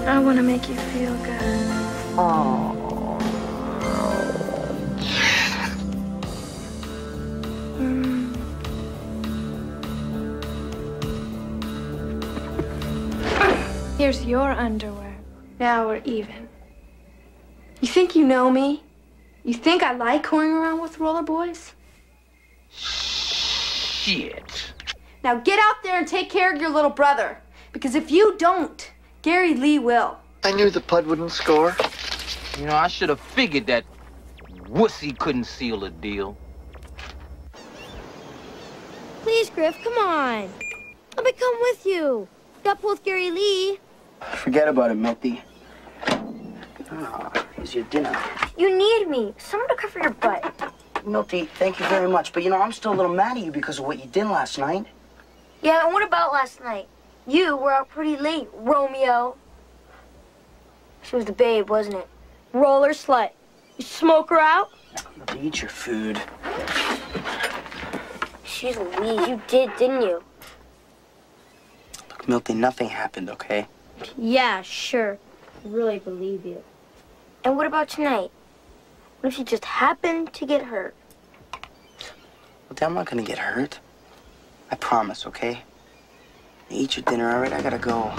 I want to make you feel good. Oh. Here's your underwear. Now we're even. You think you know me? You think I like going around with Roller Boys? Shit. Now get out there and take care of your little brother. Because if you don't, Gary Lee will. I knew the P U D wouldn't score. You know, I should have figured that wussy couldn't seal a deal. Please, Griff, come on. Let me come with you. Got pulled Gary Lee. Forget about it, Milty. Ah, here's your dinner. You need me. Someone to cover your butt. Milty, thank you very much. But, you know, I'm still a little mad at you because of what you did last night. Yeah, and what about last night? You were out pretty late, Romeo. She was the babe, wasn't it? Roller slut. You smoke her out? Milty, eat your food. She's a wheeze. You did, didn't you? Look, Milty, nothing happened, okay? Yeah, sure. I really believe you. And what about tonight? What if you just happen to get hurt? Well, I'm not gonna get hurt. I promise, okay? Now eat your dinner, all right? I gotta go.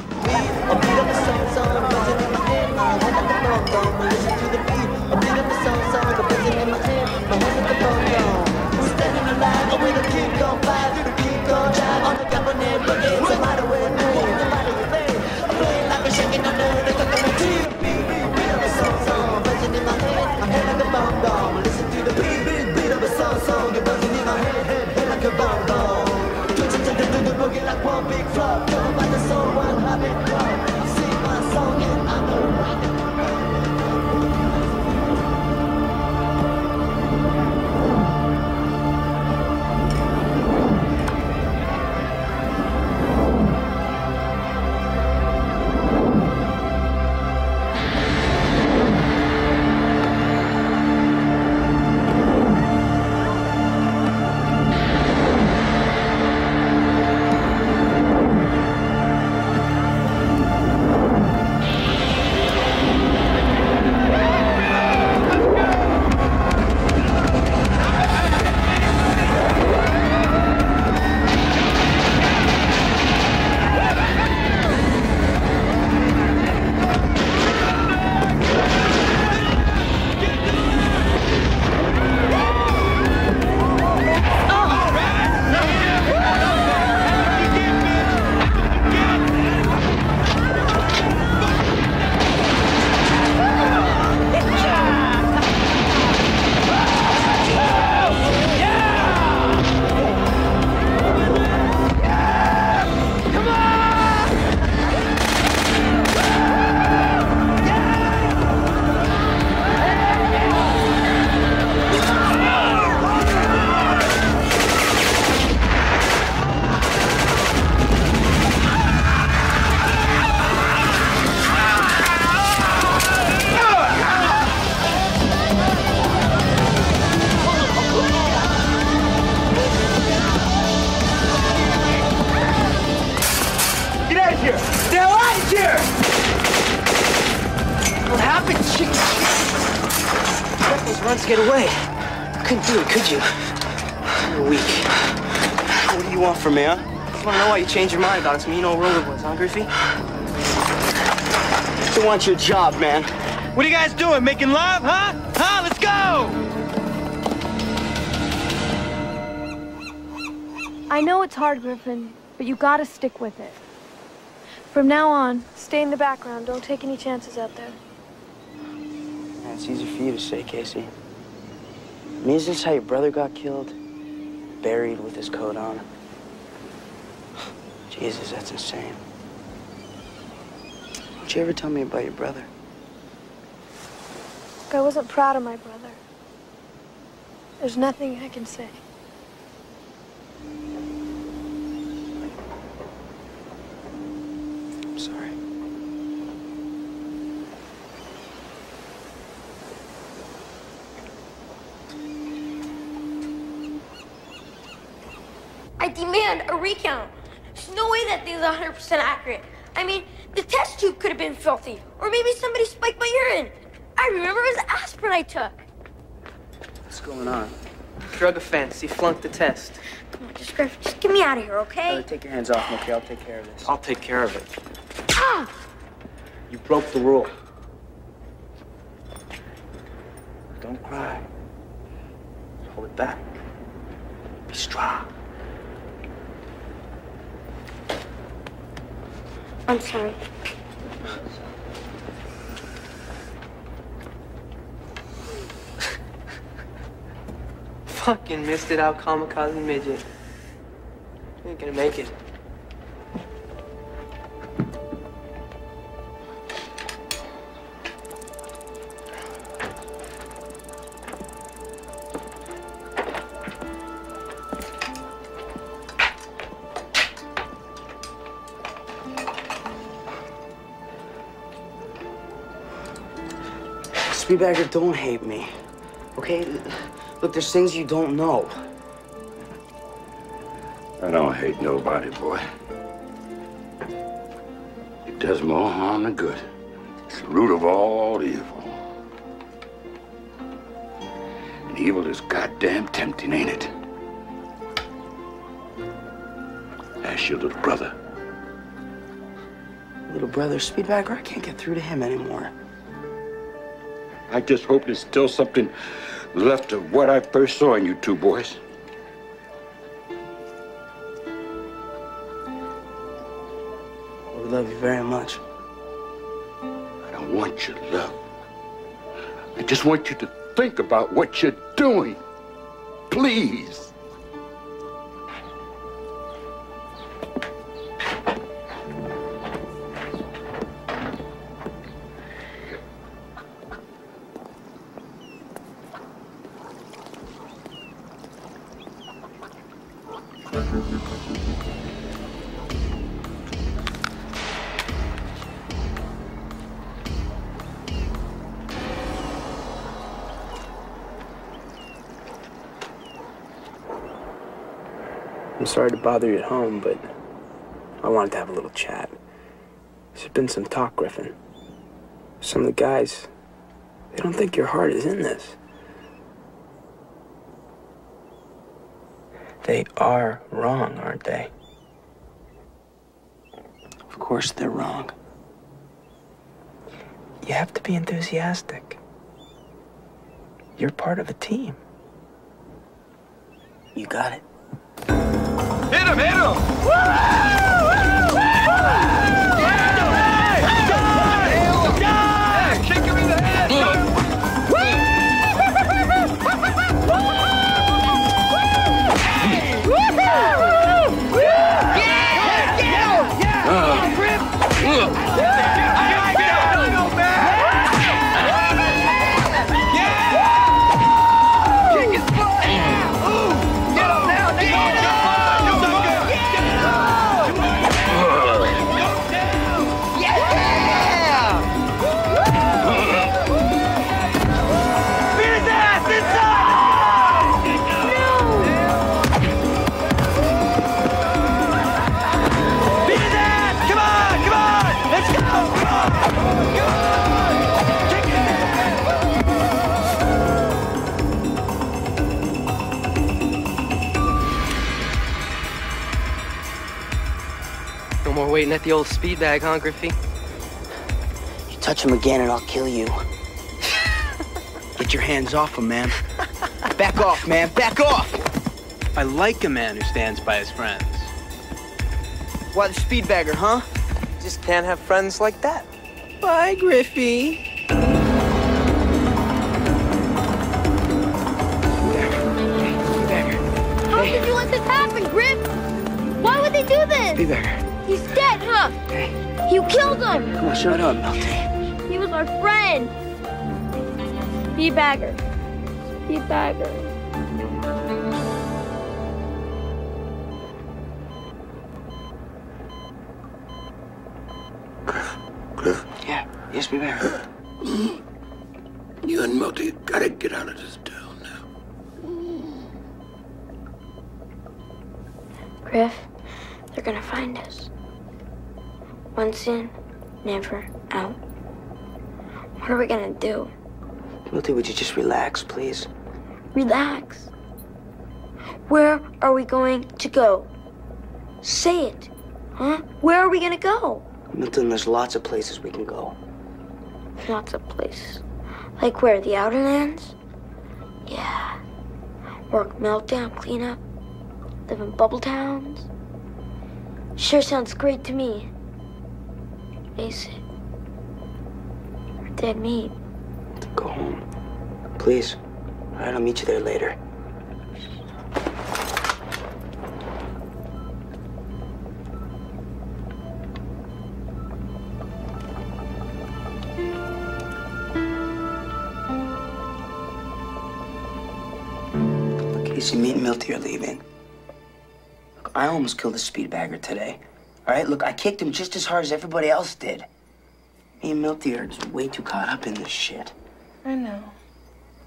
runs get away. Couldn't do it, could you? You're weak. What do you want from me, huh? I just want to know why you changed your mind about us mean old roller boys, huh, Griffey? You want your job, man. What are you guys doing? Making love, huh? Huh? Let's go! I know it's hard, Griffin, but you gotta stick with it. From now on, stay in the background. Don't take any chances out there. Yeah, it's easy for you to say, Casey. I mean, isn't this how your brother got killed? Buried with his coat on? Jesus, that's insane. Don't you ever tell me about your brother? Look, I wasn't proud of my brother. There's nothing I can say. I'm sorry. I demand a recount. There's no way that thing's one hundred percent accurate. I mean, the test tube could have been filthy. Or maybe somebody spiked my urine. I remember it was aspirin I took. What's going on? Drug offense. He flunked the test. Come on, just, Griff, just get me out of here, okay? Brother, take your hands off me, okay? I'll take care of this. I'll take care of it. Ah! You broke the rule. Don't cry. Hold it back. Be strong. I'm sorry. Fucking missed it out, kamikaze midget. You ain't gonna make it. Speedbagger, don't hate me, okay? Look, there's things you don't know. I don't hate nobody, boy. It does more harm than good. It's the root of all evil. And evil is goddamn tempting, ain't it? Ask your little brother. Little brother, Speedbagger, I can't get through to him anymore. I just hope there's still something left of what I first saw in you two boys. Well, we love you very much. I don't want your love. I just want you to think about what you're doing. Please. I'm sorry to bother you at home, but I wanted to have a little chat. There's been some talk, Griffin. Some of the guys, they don't think your heart is in this. They are wrong, aren't they? Of course they're wrong. You have to be enthusiastic. You're part of a team. You got it. Hit him, hit him! Woo! Woo! Woo! Yeah, kick him in the head! Kick his butt! Get him now! more waiting at the old speed bag, huh, Griffey? You touch him again and I'll kill you. Get your hands off him, man. Back off, man. Back off! I like a man who stands by his friends. Why the Speedbagger, huh? You just can't have friends like that. Bye, Griffey. Do this. Be better. He's dead, huh? Hey. You killed him. Come on, shut up, Melty. He was our friend. Speedbagger. Speedbagger. Griff. Griff. Yeah. Yes, Speedbagger. You and Melty gotta get out of this town now. Griff. They're gonna find us. Once in, never out. What are we gonna do? Melty, would you just relax, please? Relax? Where are we going to go? Say it, huh? Where are we gonna go? Melty, there's lots of places we can go. Lots of places? Like where, the Outer Lands? Yeah. Work meltdown, cleanup, live in bubble towns. Sure sounds great to me. Face it. We're dead meat. Go home. Please. All right, I'll meet you there later. Casey, me and Melty are leaving. I almost killed the Speedbagger today. All right, look, I kicked him just as hard as everybody else did. Me and Melty are just way too caught up in this shit. I know.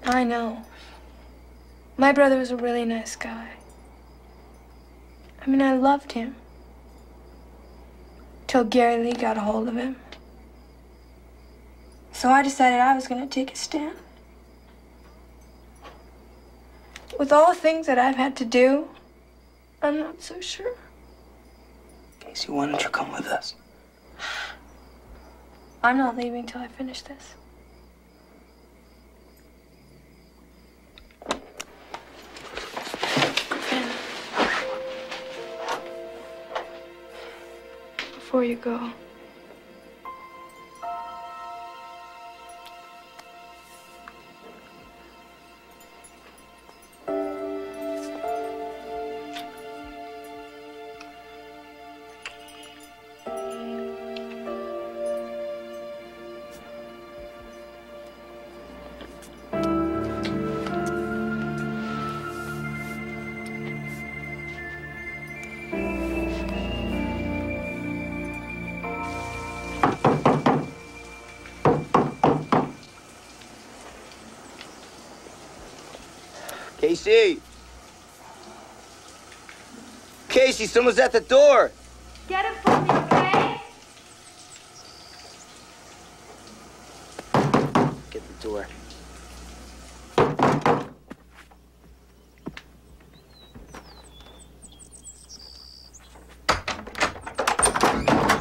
I know. My brother was a really nice guy. I mean, I loved him. Till Gary Lee got a hold of him. So I decided I was gonna take a stand. With all the things that I've had to do, I'm not so sure. Casey, why don't you come with us? I'm not leaving till I finish this. And before you go, Casey! Casey, someone's at the door! Get him for me, okay? Get the door.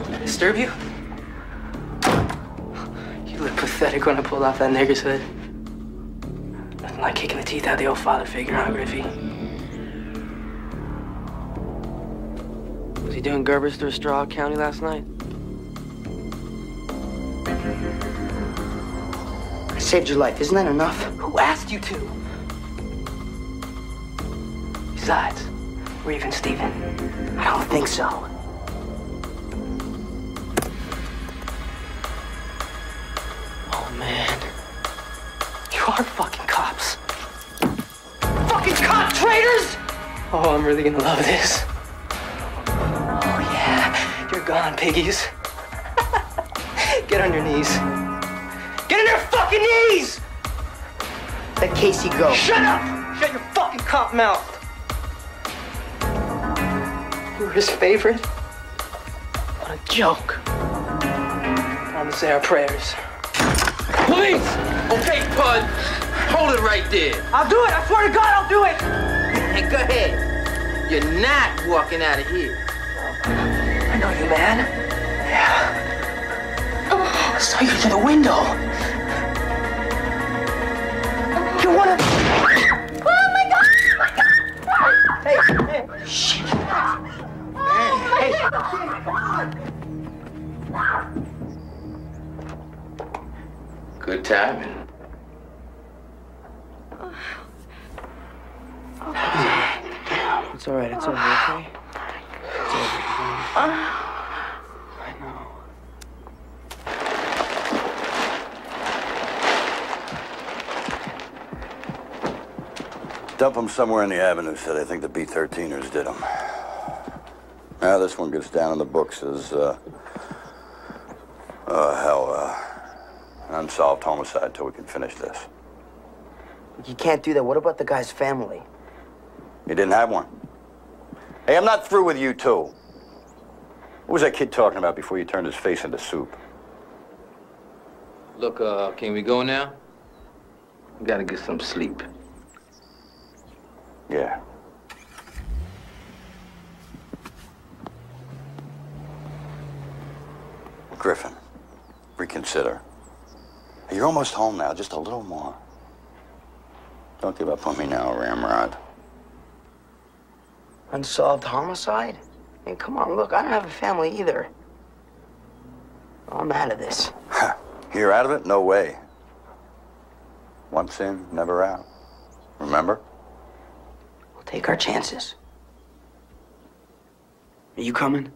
Did I disturb you? You look pathetic when I pulled off that nigger's hood. Like kicking the teeth out of the old father figure, huh, Griffey? Was he doing Gerber's through Straw County last night? I saved your life. Isn't that enough? Who asked you to? Besides, we're even Steven. I don't think so. Oh, man. You are fucking cops. Fucking cop traitors! Oh, I'm really gonna love this. Oh, yeah. You're gone, piggies. Get on your knees. Get on your fucking knees! Let Casey go. Shut up! Shut your fucking cop mouth. You were his favorite? What a joke. Time to say our prayers. Police! Okay, Pud. Hold it right there. I'll do it. I swear to God, I'll do it. Hey, go ahead. You're not walking out of here. I know saw you, man. Yeah. Oh. I saw you through the window. Oh. You wanna... Oh, my God! Oh, my God! Hey, hey. Shit. Oh, my hey. God! Oh, my God! Good timing. It's all right, it's over, okay? It's over, I know. Dump them somewhere in the Avenue said. I think the B thirteeners did them. Now this one gets down in the books as, uh, uh, hell, uh, an unsolved homicide till we can finish this. You can't do that. What about the guy's family? He didn't have one. Hey, I'm not through with you two. What was that kid talking about before you turned his face into soup? Look, uh, can we go now? We gotta get some sleep. Yeah. Griffin, reconsider. You're almost home now, just a little more. Don't give up on me now, Ramrod. Unsolved homicide? I mean, come on, look, I don't have a family either. I'm out of this. You're out of it? No way. Once in, never out. Remember? We'll take our chances. Are you coming?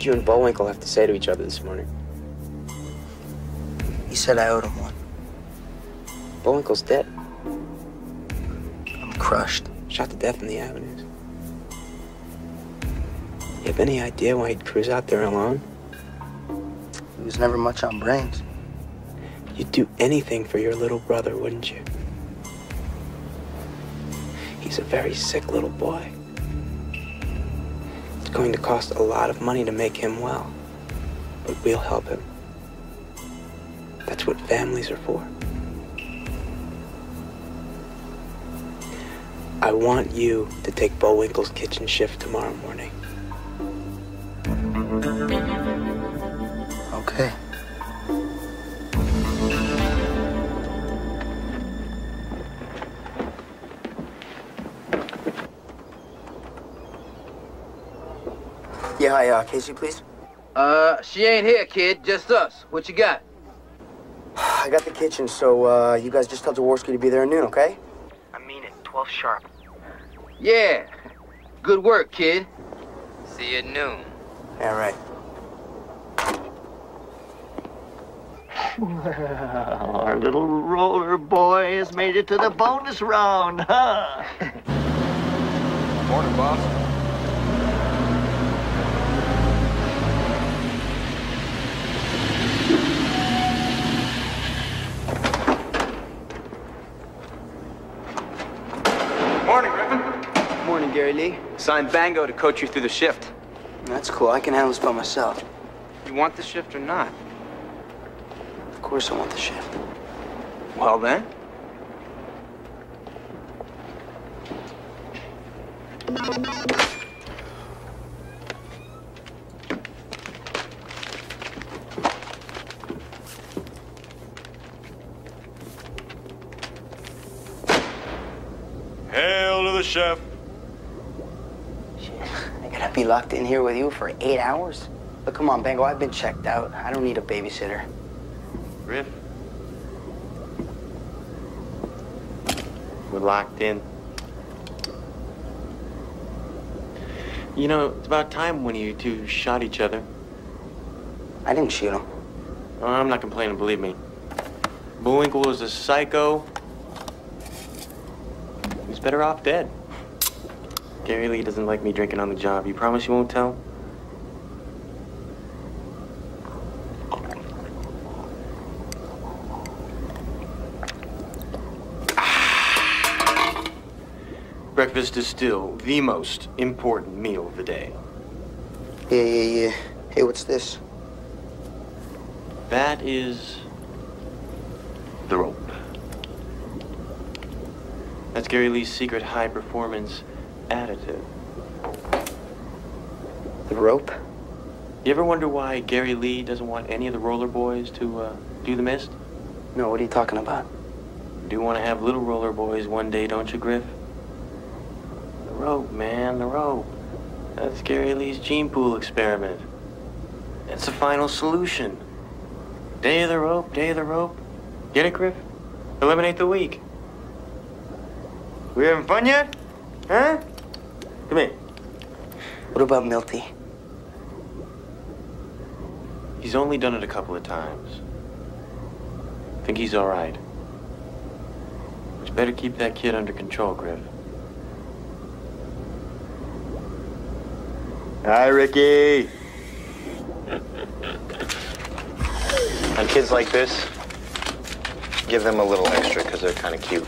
You and Bullwinkle have to say to each other this morning? He said I owed him one. Bullwinkle's dead. I'm crushed. Shot to death in the Avenues. You have any idea why he'd cruise out there alone? He was never much on brains. You'd do anything for your little brother, wouldn't you? He's a very sick little boy. Going to cost a lot of money to make him well, but we'll help him. That's what families are for. I want you to take Bullwinkle's kitchen shift tomorrow morning. Okay. Yeah, hi, uh, Casey, please. Uh, she ain't here, kid. Just us. What you got? I got the kitchen, so, uh, you guys just tell Tawarski to be there at noon, okay? I mean it. twelve sharp. Yeah. Good work, kid. See you at noon. Yeah, right. Well, our little roller boy has made it to the bonus round, huh? Morning, boss. Gary Lee. Signed Bango to coach you through the shift. That's cool. I can handle this by myself. You want the shift or not? Of course I want the shift. Well then. Hail to the chef. Be locked in here with you for eight hours? But come on, Bango, I've been checked out. I don't need a babysitter. Riff. We're locked in. You know, it's about time when you two shot each other. I didn't shoot him. Oh, I'm not complaining, believe me. Bullwinkle was a psycho. He's better off dead. Gary Lee doesn't like me drinking on the job. You promise you won't tell? Breakfast is still the most important meal of the day. Yeah, yeah, yeah. Hey, what's this? That is the rope. That's Gary Lee's secret high-performance additive. The rope? You ever wonder why Gary Lee doesn't want any of the roller boys to uh, do the mist? No, what are you talking about? You do want to have little roller boys one day, don't you, Griff? The rope, man, the rope. That's Gary Lee's gene pool experiment. That's the final solution. Day of the rope, day of the rope. Get it, Griff? Eliminate the weak. We having fun yet? Huh? Come here. What about Milty? He's only done it a couple of times. I think he's all right. Just better keep that kid under control, Griff. Hi, Ricky. And kids like this, give them a little extra because they're kind of cute.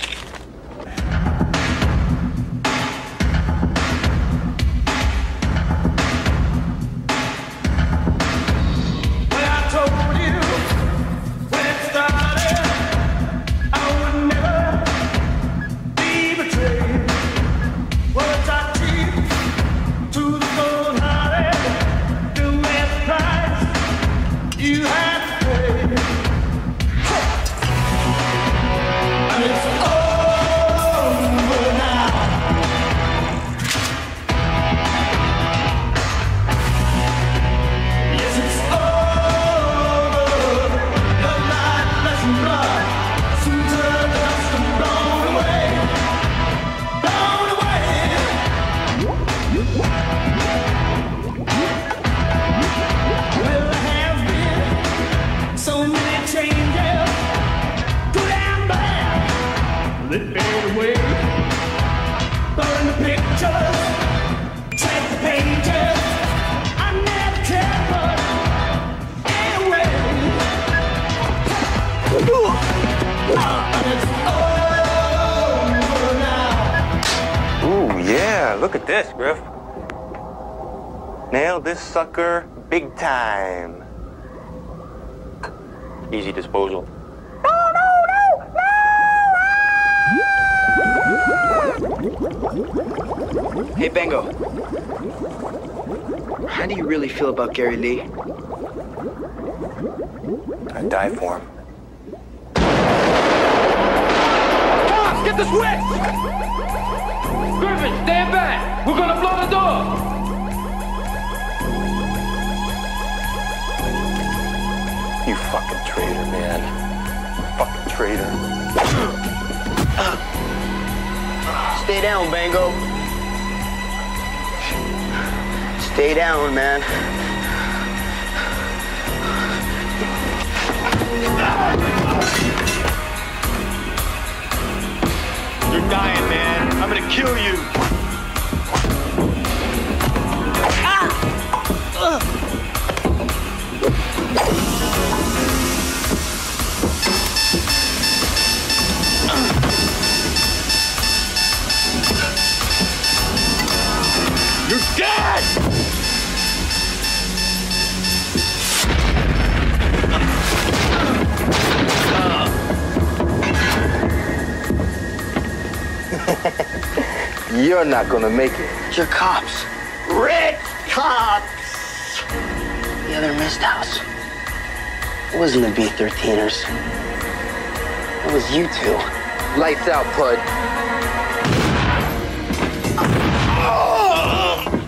Sucker, big time. Easy disposal. No, no, no, no! Ah! Hey, Bango. How do you really feel about Gary Lee? I'd die for him. Cops, get the switch! Griffin, stand back! We're gonna blow the door! You fucking traitor, man. Fucking traitor. Stay down, Bango. Stay down, man. You're dying, man. I'm gonna kill you. Ah! You're dead! You're not gonna make it. You're cops. Red cops! The other mist house. It wasn't the B thirteeners. It was you two. Lights out, Pud.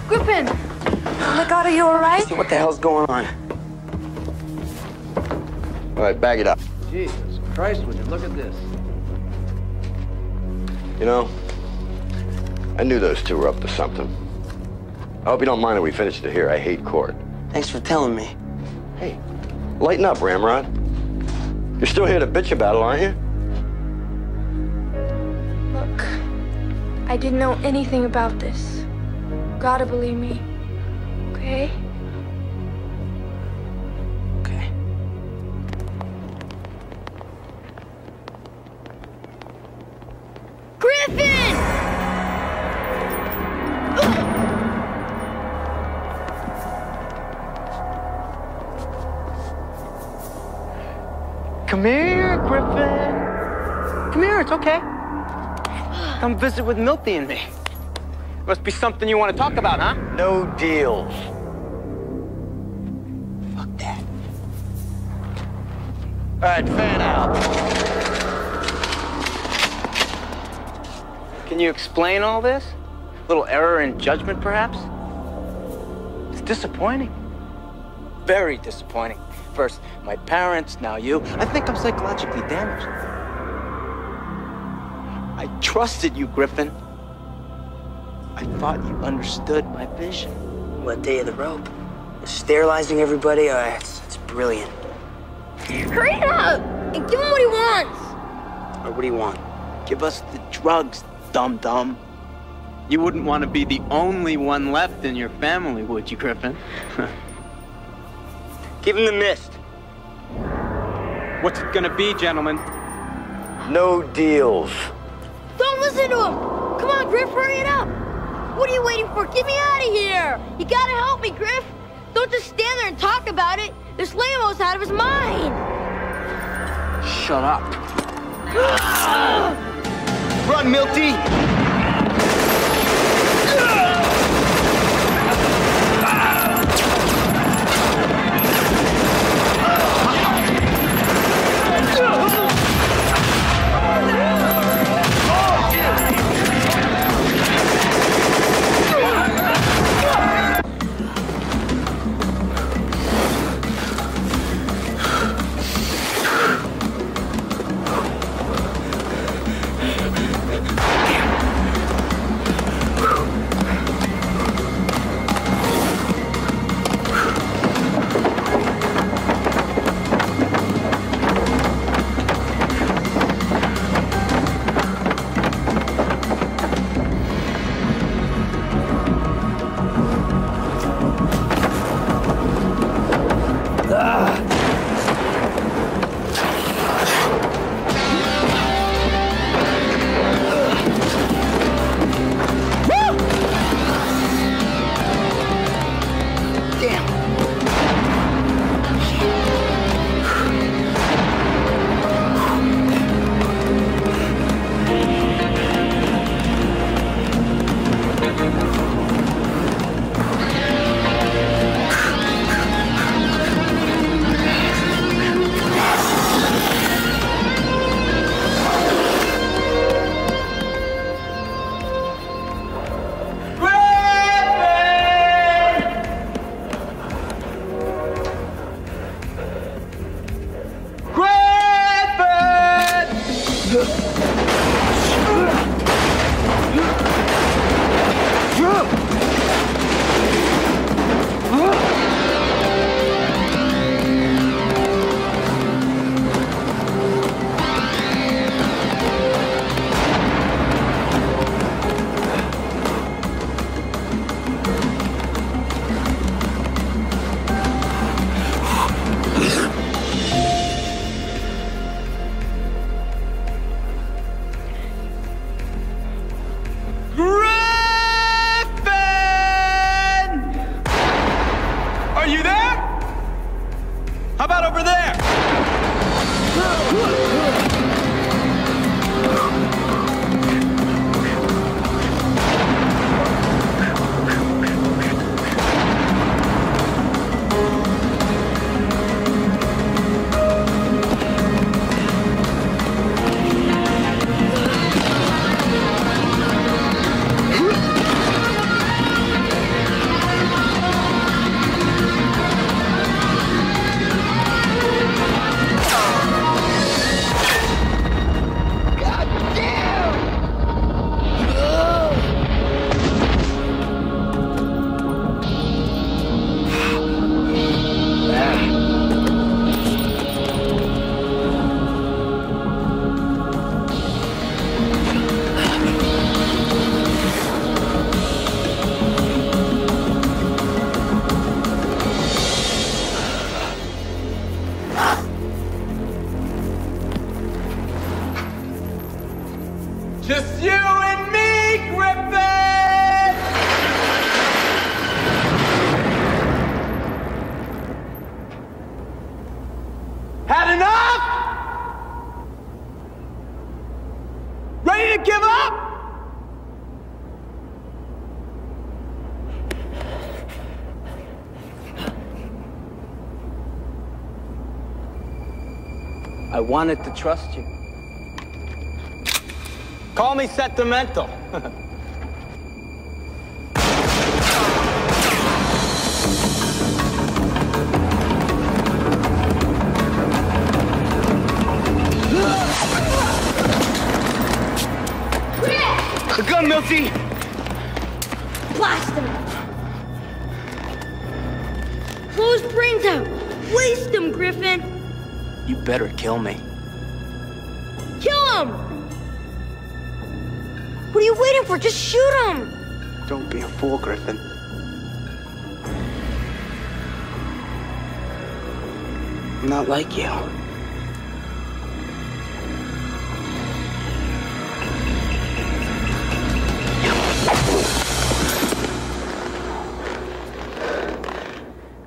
Griffin, look Ramrod, are you all right? What the hell's going on? All right, bag it up. Jesus Christ, would you look at this. You know, I knew those two were up to something. I hope you don't mind that we finished it here. I hate court. Thanks for telling me. Hey, lighten up, Ramrod. You're still here to bitch about it, aren't you? Look, I didn't know anything about this. You gotta believe me, okay? Okay. Griffin! Come here, Griffin. Come here, it's okay. Come visit with Milty and me. Must be something you want to talk about, huh? No deals. Fuck that. All right, fan out. Can you explain all this? A little error in judgment, perhaps? It's disappointing. Very disappointing. First, my parents, now you. I think I'm psychologically damaged. I trusted you, Griffin. I thought you understood my vision. What day of the rope? Sterilizing everybody? Oh, it's, it's brilliant. Hurry up and give him what he wants. Or what do you want? Give us the drugs, dum-dum. You wouldn't want to be the only one left in your family, would you, Griffin? Give him the mist. What's it gonna be, gentlemen? No deals. Don't listen to him. Come on, Griff, hurry it up. What are you waiting for? Get me out of here! You gotta help me, Griff! Don't just stand there and talk about it! This Lamo's out of his mind! Shut up. Run, Milty! I wanted to trust you. Call me sentimental. The gun, Milty! Blast him! Blow his brains out! Waste him, Griffin! You better kill me. Kill him! What are you waiting for? Just shoot him! Don't be a fool, Griffin. I'm not like you.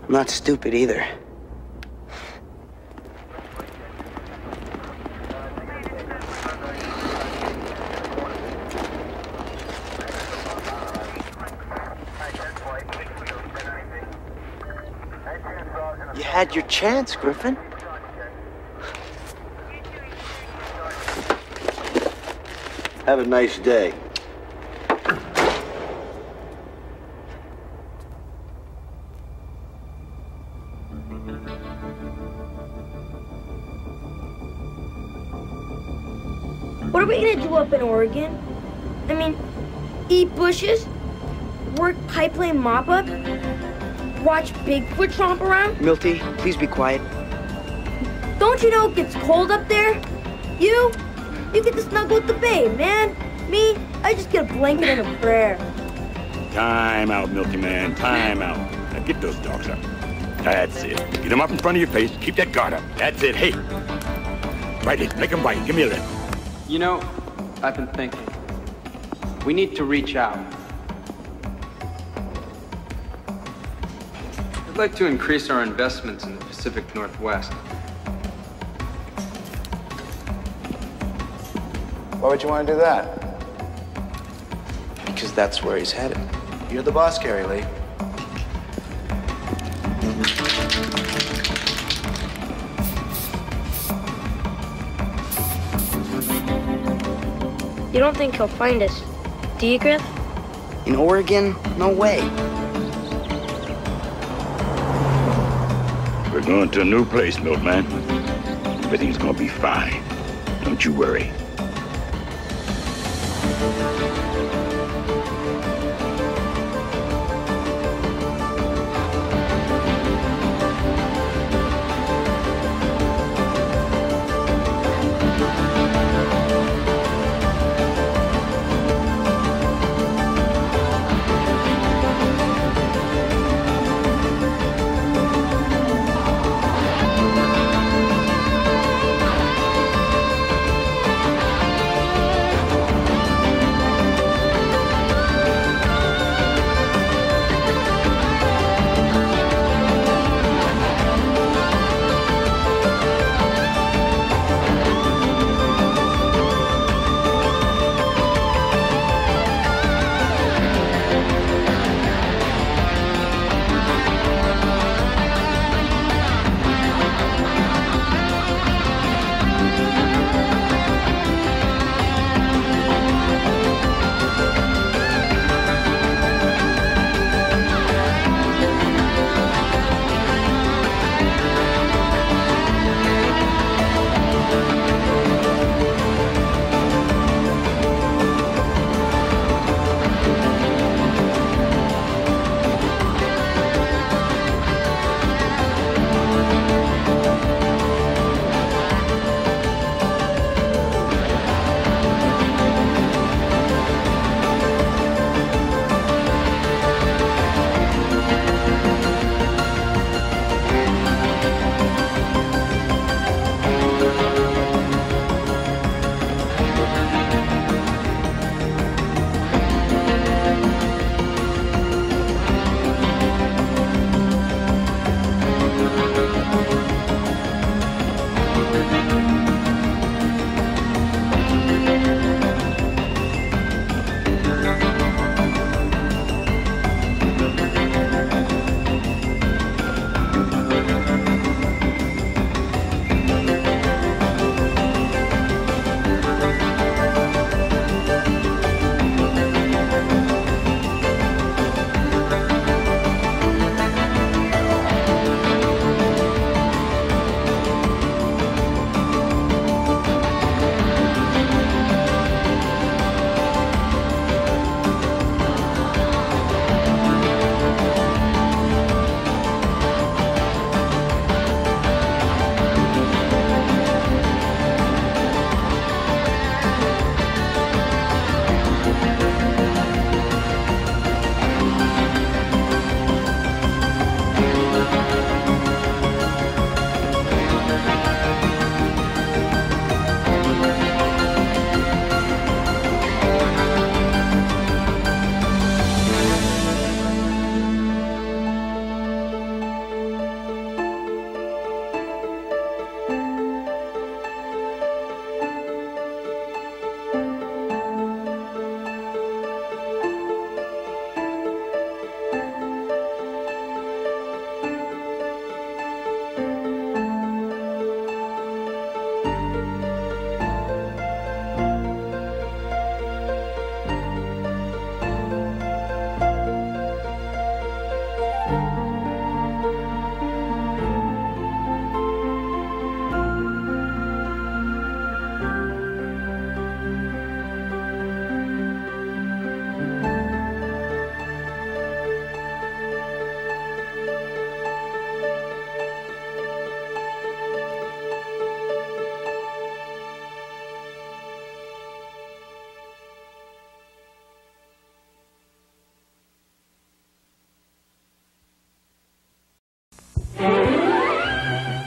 I'm not stupid either. You had your chance, Griffin. Have a nice day. What are we gonna do up in Oregon? I mean, eat bushes, work pipeline mop-up, watch Bigfoot tromp around? Milty, please be quiet. Don't you know it gets cold up there? You, you get to snuggle with the babe, man. Me, I just get a blanket and a prayer. Time out, Milty man, time out. Now get those dogs up. That's it. Get them up in front of your face, keep that guard up. That's it, hey. Bite it, make them bite, give me a lift. You know, I've been thinking. We need to reach out. I'd like to increase our investments in the Pacific Northwest. Why would you want to do that? Because that's where he's headed. You're the boss, Gary Lee. You don't think he'll find us, do you, Griff? In Oregon? No way. We're going to a new place, Miltman. Everything's gonna be fine. Don't you worry.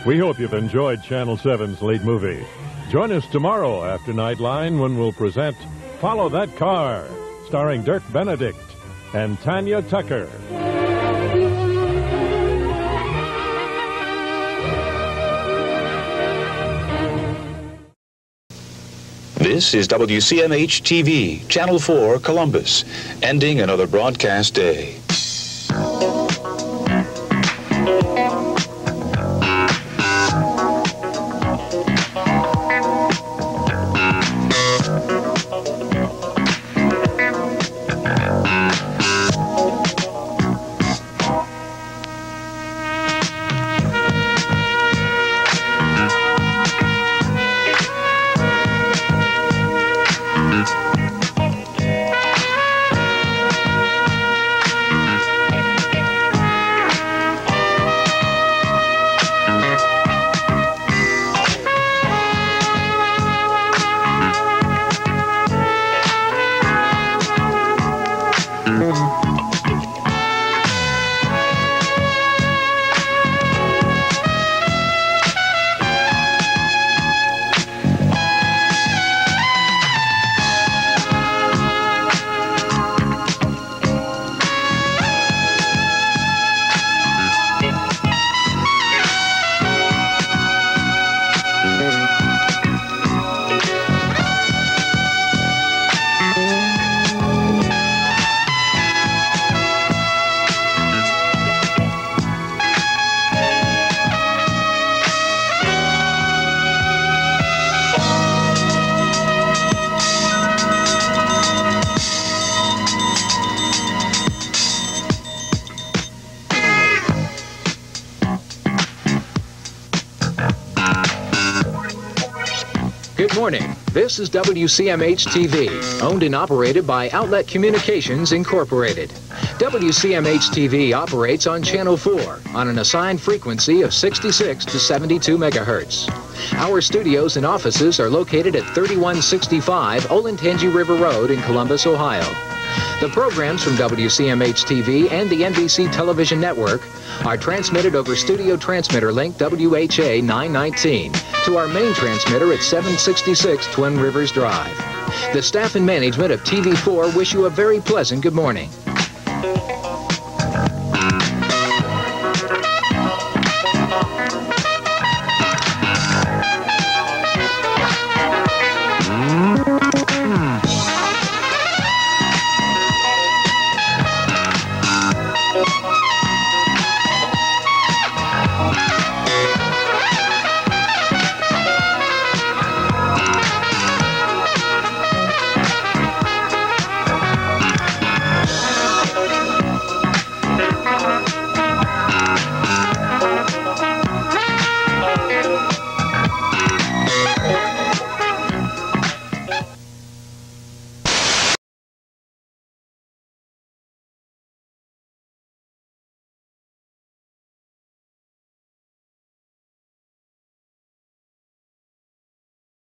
We hope you've enjoyed Channel seven's Late Movie. Join us tomorrow after Nightline when we'll present Follow That Car, starring Dirk Benedict and Tanya Tucker. This is W C M H T V, Channel four, Columbus, ending another broadcast day. This is W C M H T V, owned and operated by Outlet Communications, Incorporated. W C M H T V operates on Channel four on an assigned frequency of sixty-six to seventy-two megahertz. Our studios and offices are located at thirty-one sixty-five Olentangy River Road in Columbus, Ohio. The programs from W C M H T V and the N B C Television Network are transmitted over studio transmitter link W H A nine nineteen to our main transmitter at seven sixty-six Twin Rivers Drive. The staff and management of T V four wish you a very pleasant good morning.